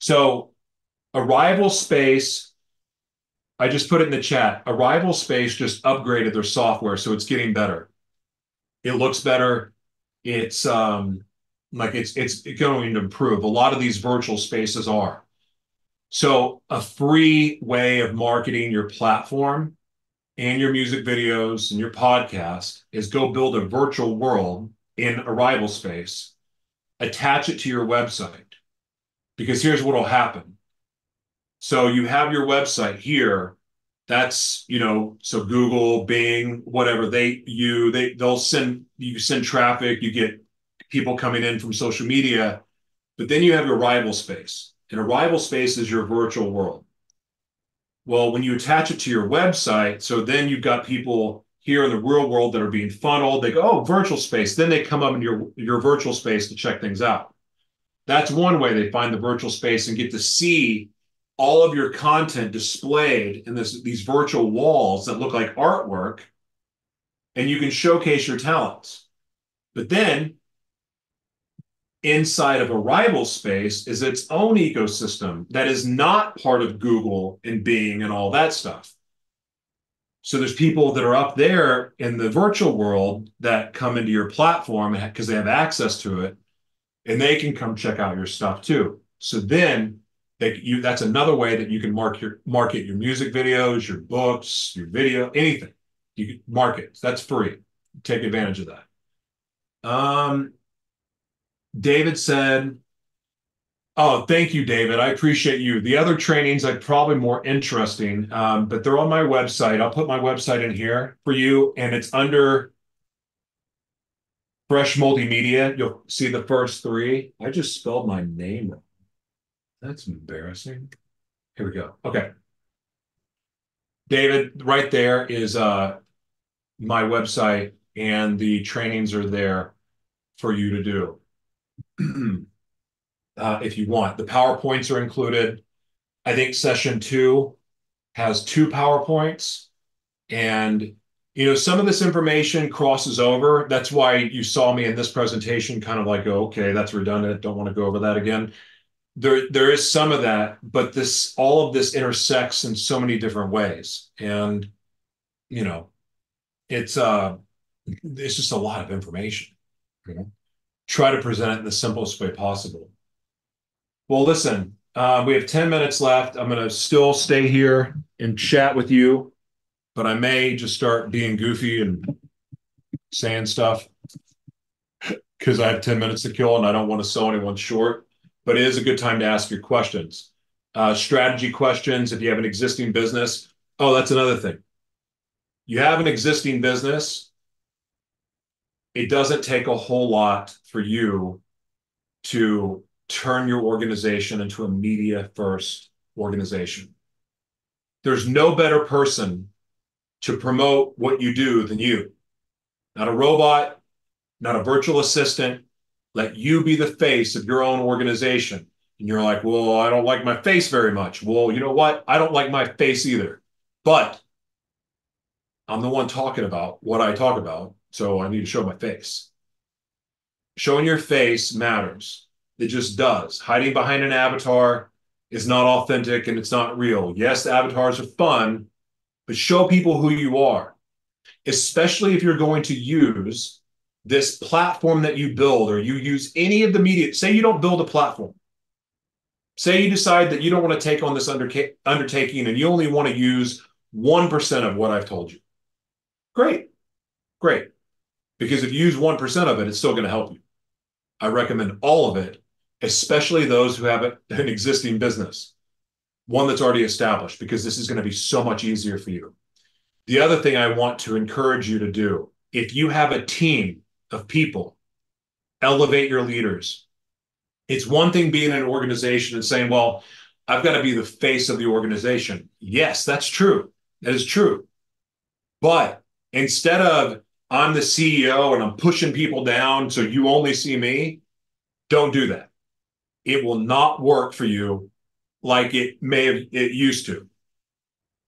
So Arrival Space, I just put it in the chat. Arrival Space just upgraded their software, so it's getting better. It looks better. It's it's going to improve. A lot of these virtual spaces are. So a free way of marketing your platform and your music videos and your podcast is go build a virtual world in Arrival Space, attach it to your website, because here's what will happen. So you have your website here. That's, so Google, Bing, whatever, you send traffic, you get people coming in from social media, but then you have your Arrival Space. And Arrival Space is your virtual world. Well, when you attach it to your website, so then you've got people here in the real world that are being funneled. They go, oh, virtual space. Then they come up in your virtual space to check things out. That's one way they find the virtual space and get to see all of your content displayed in these virtual walls that look like artwork, and you can showcase your talents. But then inside of Arrival Space is its own ecosystem that is not part of Google and Bing and all that stuff. So there's people that are up there in the virtual world that come into your platform because they have access to it, and they can come check out your stuff too. So then that's another way that you can market your music videos, your books, your video, anything. You can market. That's free. Take advantage of that. David said, oh, thank you, David. I appreciate you. The other trainings are probably more interesting, but they're on my website. I'll put my website in here for you, and it's under Fresh Multimedia. You'll see the first three. I just spelled my name wrong. That's embarrassing. Here we go. Okay. David, right there is my website, and the trainings are there for you to do if you want. The PowerPoints are included. I think session 2 has 2 PowerPoints. And, some of this information crosses over. That's why you saw me in this presentation kind of like, oh, okay, that's redundant. Don't want to go over that again. There is some of that, but all of this intersects in so many different ways. And, it's just a lot of information. Try to present it in the simplest way possible. Well, listen, we have 10 minutes left. I'm going to still stay here and chat with you, but I may just start being goofy and saying stuff because I have 10 minutes to kill and I don't want to sell anyone short. But it is a good time to ask your questions. Strategy questions, if you have an existing business. Oh, that's another thing. You have an existing business. It doesn't take a whole lot for you to turn your organization into a media-first organization. There's no better person to promote what you do than you. Not a robot, not a virtual assistant. Let you be the face of your own organization. And you're like, well, I don't like my face very much. Well, you know what? I don't like my face either. But I'm the one talking about what I talk about, so I need to show my face. Showing your face matters. It just does. Hiding behind an avatar is not authentic and it's not real. Yes, the avatars are fun, but show people who you are, especially if you're going to use this platform that you build, or you use any of the media. Say you don't build a platform. Say you decide that you don't want to take on this undertaking and you only want to use 1% of what I've told you. Great, great. Because if you use 1% of it, it's still going to help you. I recommend all of it, especially those who have an existing business, one that's already established, because this is going to be so much easier for you. The other thing I want to encourage you to do, if you have a team of people, elevate your leaders. It's one thing being in an organization and saying, well, I've got to be the face of the organization. Yes, that's true. That is true. But instead of I'm the CEO and I'm pushing people down so you only see me, don't do that. It will not work for you like it may have it used to.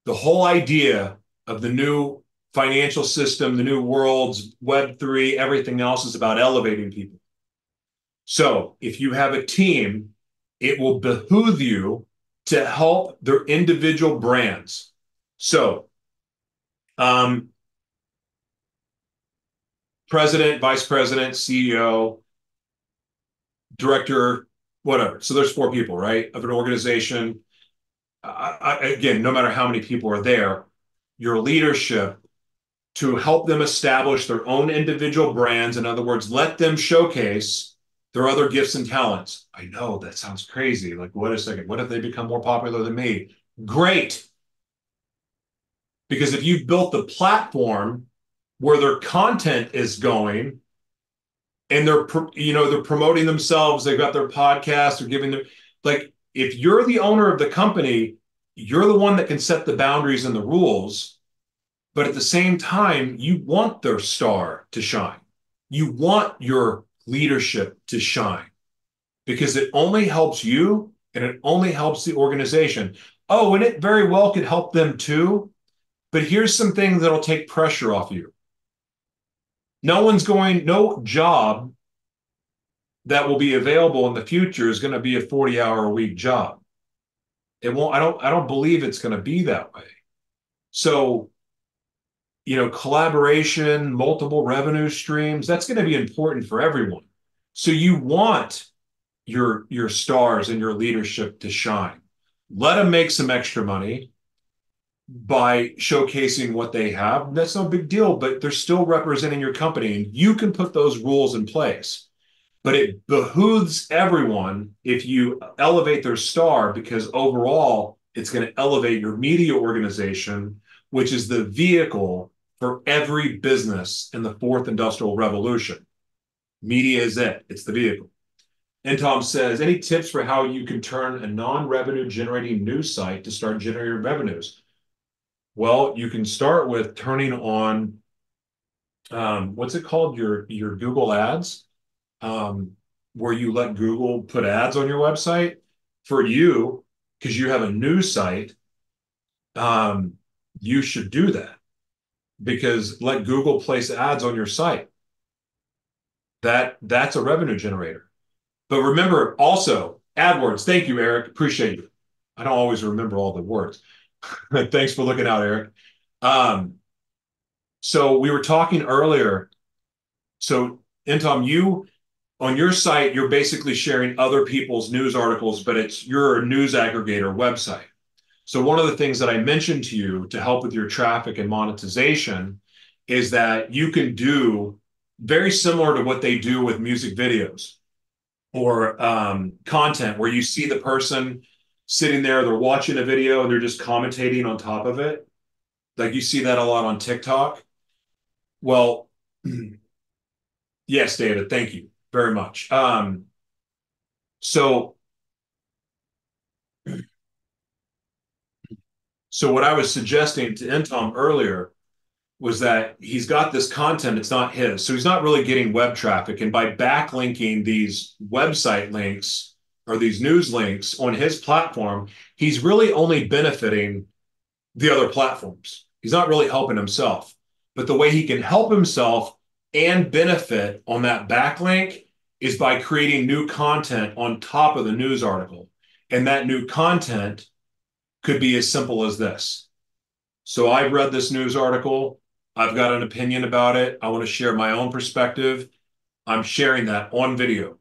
The whole idea of the new financial system, the new worlds, Web3, everything else is about elevating people. So if you have a team, it will behoove you to help their individual brands. So president, vice president, CEO, director, whatever. So there's 4 people, right, of an organization. Again, no matter how many people are there, your leadership to help them establish their own individual brands. In other words, let them showcase their other gifts and talents. I know that sounds crazy. Like, wait a second, what if they become more popular than me? Great. Because if you've built the platform where their content is going and they're promoting themselves, they've got their podcast, they're giving them, like, if you're the owner of the company, you're the one that can set the boundaries and the rules, but at the same time, you want their star to shine. You want your leadership to shine because it only helps you and it only helps the organization. Oh, and it very well could help them too, but here's some things that'll take pressure off you. No job that will be available in the future is going to be a 40-hour-a-week job. It won't, I don't believe it's going to be that way. So, you know, collaboration, multiple revenue streams, that's going to be important for everyone. So you want your stars and your leadership to shine. Let them make some extra money by showcasing what they have. That's no big deal, but they're still representing your company and you can put those rules in place. But it behooves everyone if you elevate their star, because overall, it's going to elevate your media organization, which is the vehicle for every business in the 4th industrial revolution. Media is it. It's the vehicle. And Tom says, any tips for how you can turn a non-revenue generating news site to start generating revenues? Well, you can start with turning on, what's it called? Your Google ads. Where you let Google put ads on your website for you, because you have a news site, you should do that, because let Google place ads on your site. That's a revenue generator. But remember also, AdWords. Thank you, Eric. Appreciate you. I don't always remember all the words. Thanks for looking out, Eric. So we were talking earlier. So, Tom, on your site, you're basically sharing other people's news articles, but it's your news aggregator website. So one of the things that I mentioned to you to help with your traffic and monetization is that you can do very similar to what they do with music videos or content, where you see the person sitting there, they're watching a video and they're just commentating on top of it. Like, you see that a lot on TikTok. Well, yes, David, thank you very much. So what I was suggesting to Intom earlier was that he's got this content, it's not his. So he's not really getting web traffic. And by backlinking these website links or these news links on his platform, he's really only benefiting the other platforms. He's not really helping himself. But the way he can help himself and benefit on that backlink is by creating new content on top of the news article. And that new content could be as simple as this. So I've read this news article. I've got an opinion about it. I want to share my own perspective. I'm sharing that on video.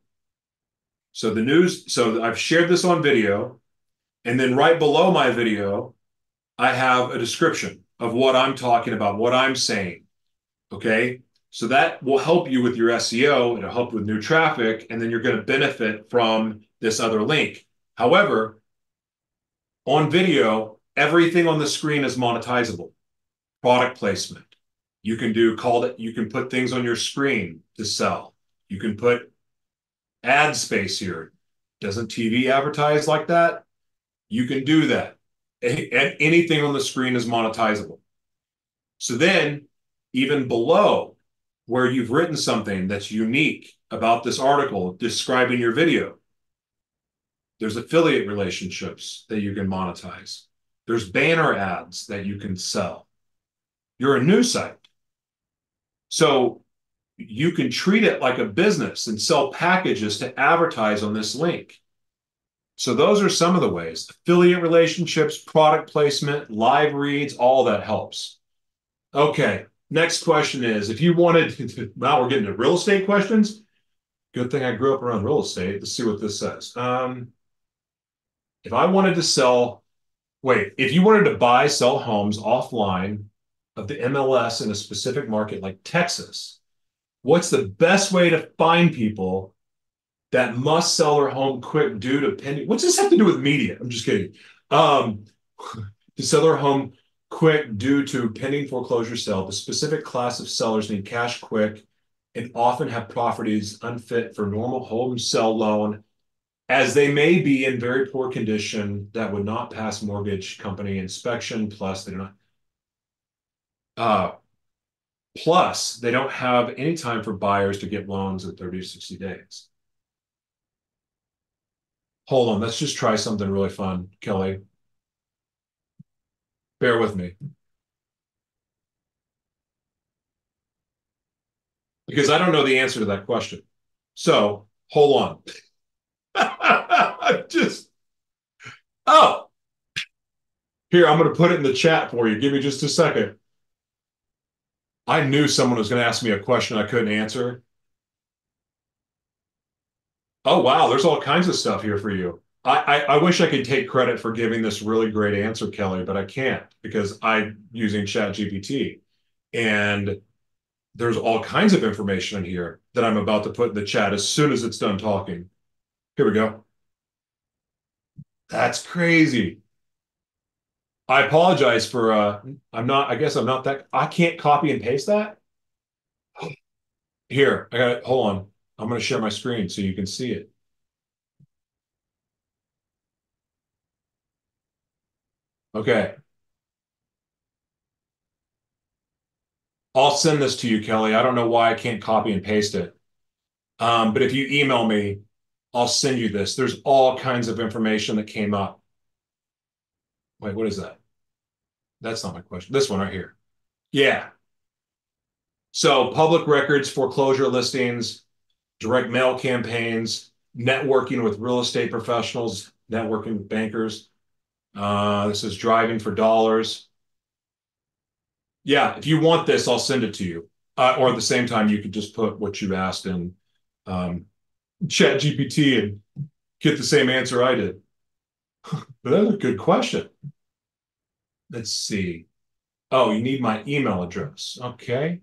So the news, so I've shared this on video. And then right below my video, I have a description of what I'm talking about, what I'm saying. Okay. So that will help you with your SEO. It'll help with new traffic. And then you're going to benefit from this other link. However, on video, everything on the screen is monetizable. Product placement. You can do call it, you can put things on your screen to sell. You can put ad space here. Doesn't TV advertise like that? You can do that. Anything on the screen is monetizable. So then, even below where you've written something that's unique about this article describing your video, there's affiliate relationships that you can monetize. There's banner ads that you can sell. You're a news site. So you can treat it like a business and sell packages to advertise on this link. So those are some of the ways: affiliate relationships, product placement, live reads, all that helps. Okay, next question is, if you wanted to, now we're getting to real estate questions. Good thing I grew up around real estate. Let's see what this says. If I wanted to sell, if you wanted to buy, sell homes offline of the MLS in a specific market like Texas, what's the best way to find people that must sell their home quick due to pending? What's this have to do with media? I'm just kidding. To sell their home quick due to pending foreclosure sale, the specific class of sellers need cash quick and often have properties unfit for normal home sell loan, as they may be in very poor condition that would not pass mortgage company inspection. Plus, they do not. Plus, they don't have any time for buyers to get loans in 30 to 60 days. Hold on, let's just try something really fun, Kelly. Bear with me. Because I don't know the answer to that question. So, hold on. Oh! Here, I'm going to put it in the chat for you. Give me just a second. I knew someone was going to ask me a question I couldn't answer. Oh, wow, there's all kinds of stuff here for you. I wish I could take credit for giving this really great answer, Kelly, but I can't because I'm using ChatGPT. And there's all kinds of information in here that I'm about to put in the chat as soon as it's done talking. Here we go. That's crazy. I apologize for, I can't copy and paste that. Here, I got it, hold on. I'm going to share my screen so you can see it. Okay. I'll send this to you, Kelly. I don't know why I can't copy and paste it. But if you email me, I'll send you this. There's all kinds of information that came up. Wait, what is that? That's not my question. This one right here. Yeah. So public records, foreclosure listings, direct mail campaigns, networking with real estate professionals, networking with bankers. This is driving for dollars. Yeah, if you want this, I'll send it to you. Or at the same time, you could just put what you asked in ChatGPT and get the same answer I did. But that's a good question. Let's see. Oh, you need my email address. Okay.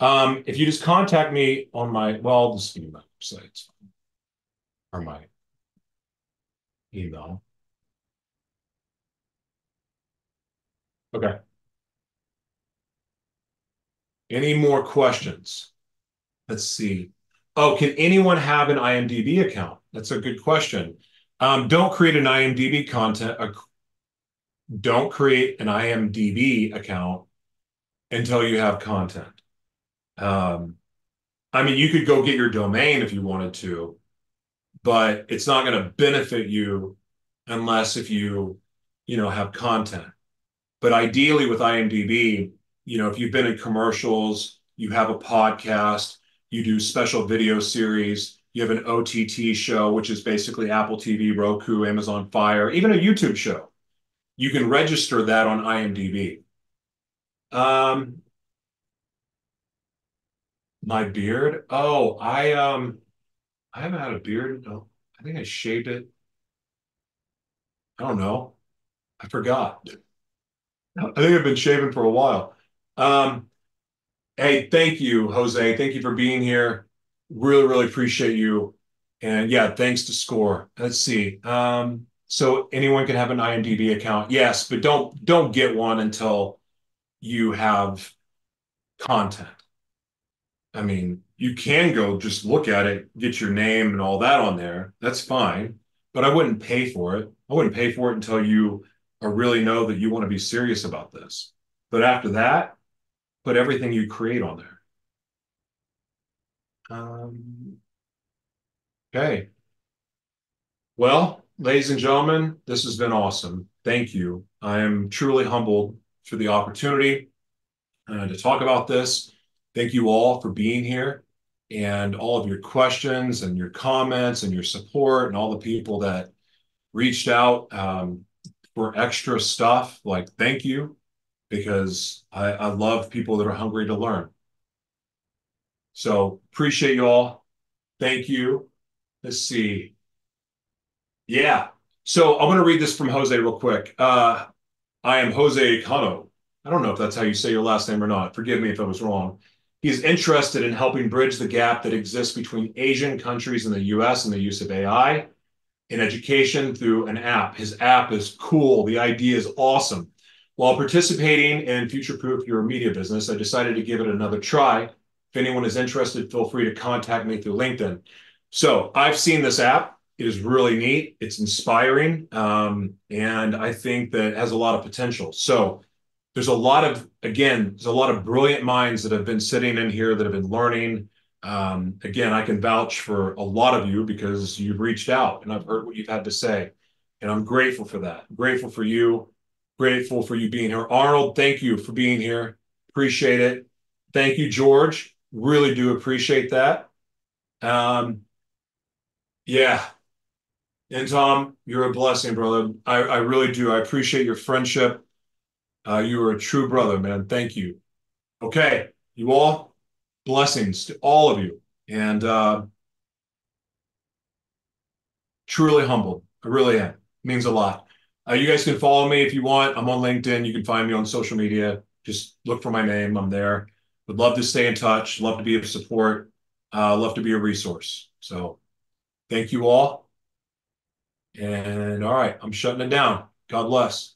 If you just contact me on my, well, this is my website or my email. Okay. Any more questions? Let's see. Oh, can anyone have an IMDb account? That's a good question. Don't create an IMDb account until you have content. I mean, you could go get your domain if you wanted to, but it's not going to benefit you unless if you have content. But ideally with IMDb, if you've been in commercials, you have a podcast, you do special video series, you have an OTT show, which is basically Apple TV, Roku, Amazon Fire, even a YouTube show. You can register that on IMDb. My beard? Oh, I haven't had a beard. No, I think I shaved it. I don't know. I forgot. I think I've been shaving for a while. Hey, thank you, Jose. Thank you for being here. Really, really appreciate you. And yeah, thanks to SCORE. Let's see. So anyone can have an IMDb account. Yes, but don't get one until you have content. I mean, you can go just look at it, get your name and all that on there. That's fine. But I wouldn't pay for it. I wouldn't pay for it until you really know that you want to be serious about this. But after that, put everything you create on there. Okay. Well, ladies and gentlemen, this has been awesome. Thank you. I am truly humbled for the opportunity to talk about this. Thank you all for being here and all of your questions and your comments and your support and all the people that reached out for extra stuff. Like, thank you, because I love people that are hungry to learn. So appreciate you all. Thank you. Let's see. Yeah. So I'm going to read this from Jose real quick. I am Jose Cano. I don't know if that's how you say your last name or not. Forgive me if I was wrong. He is interested in helping bridge the gap that exists between Asian countries and the U.S. and the use of AI in education through an app. His app is cool. The idea is awesome. While participating in Future-Proof Your Media Business, I decided to give it another try. If anyone is interested, feel free to contact me through LinkedIn. So I've seen this app. It is really neat. It's inspiring. And I think that it has a lot of potential. So there's a lot of, again, there's a lot of brilliant minds that have been sitting in here that have been learning. Again, I can vouch for a lot of you because you've reached out and I've heard what you've had to say. And I'm grateful for that. I'm grateful for you. Grateful for you being here. Arnold, thank you for being here. Appreciate it. Thank you, George. Really do appreciate that. Yeah. And Tom, you're a blessing, brother. I really do. I appreciate your friendship. You are a true brother, man. Thank you. Okay, you all, blessings to all of you. And truly humbled. I really am. It means a lot. You guys can follow me if you want. I'm on LinkedIn. You can find me on social media. Just look for my name. I'm there. Would love to stay in touch. Love to be of support. Love to be a resource. So thank you all. And all right, I'm shutting it down. God bless.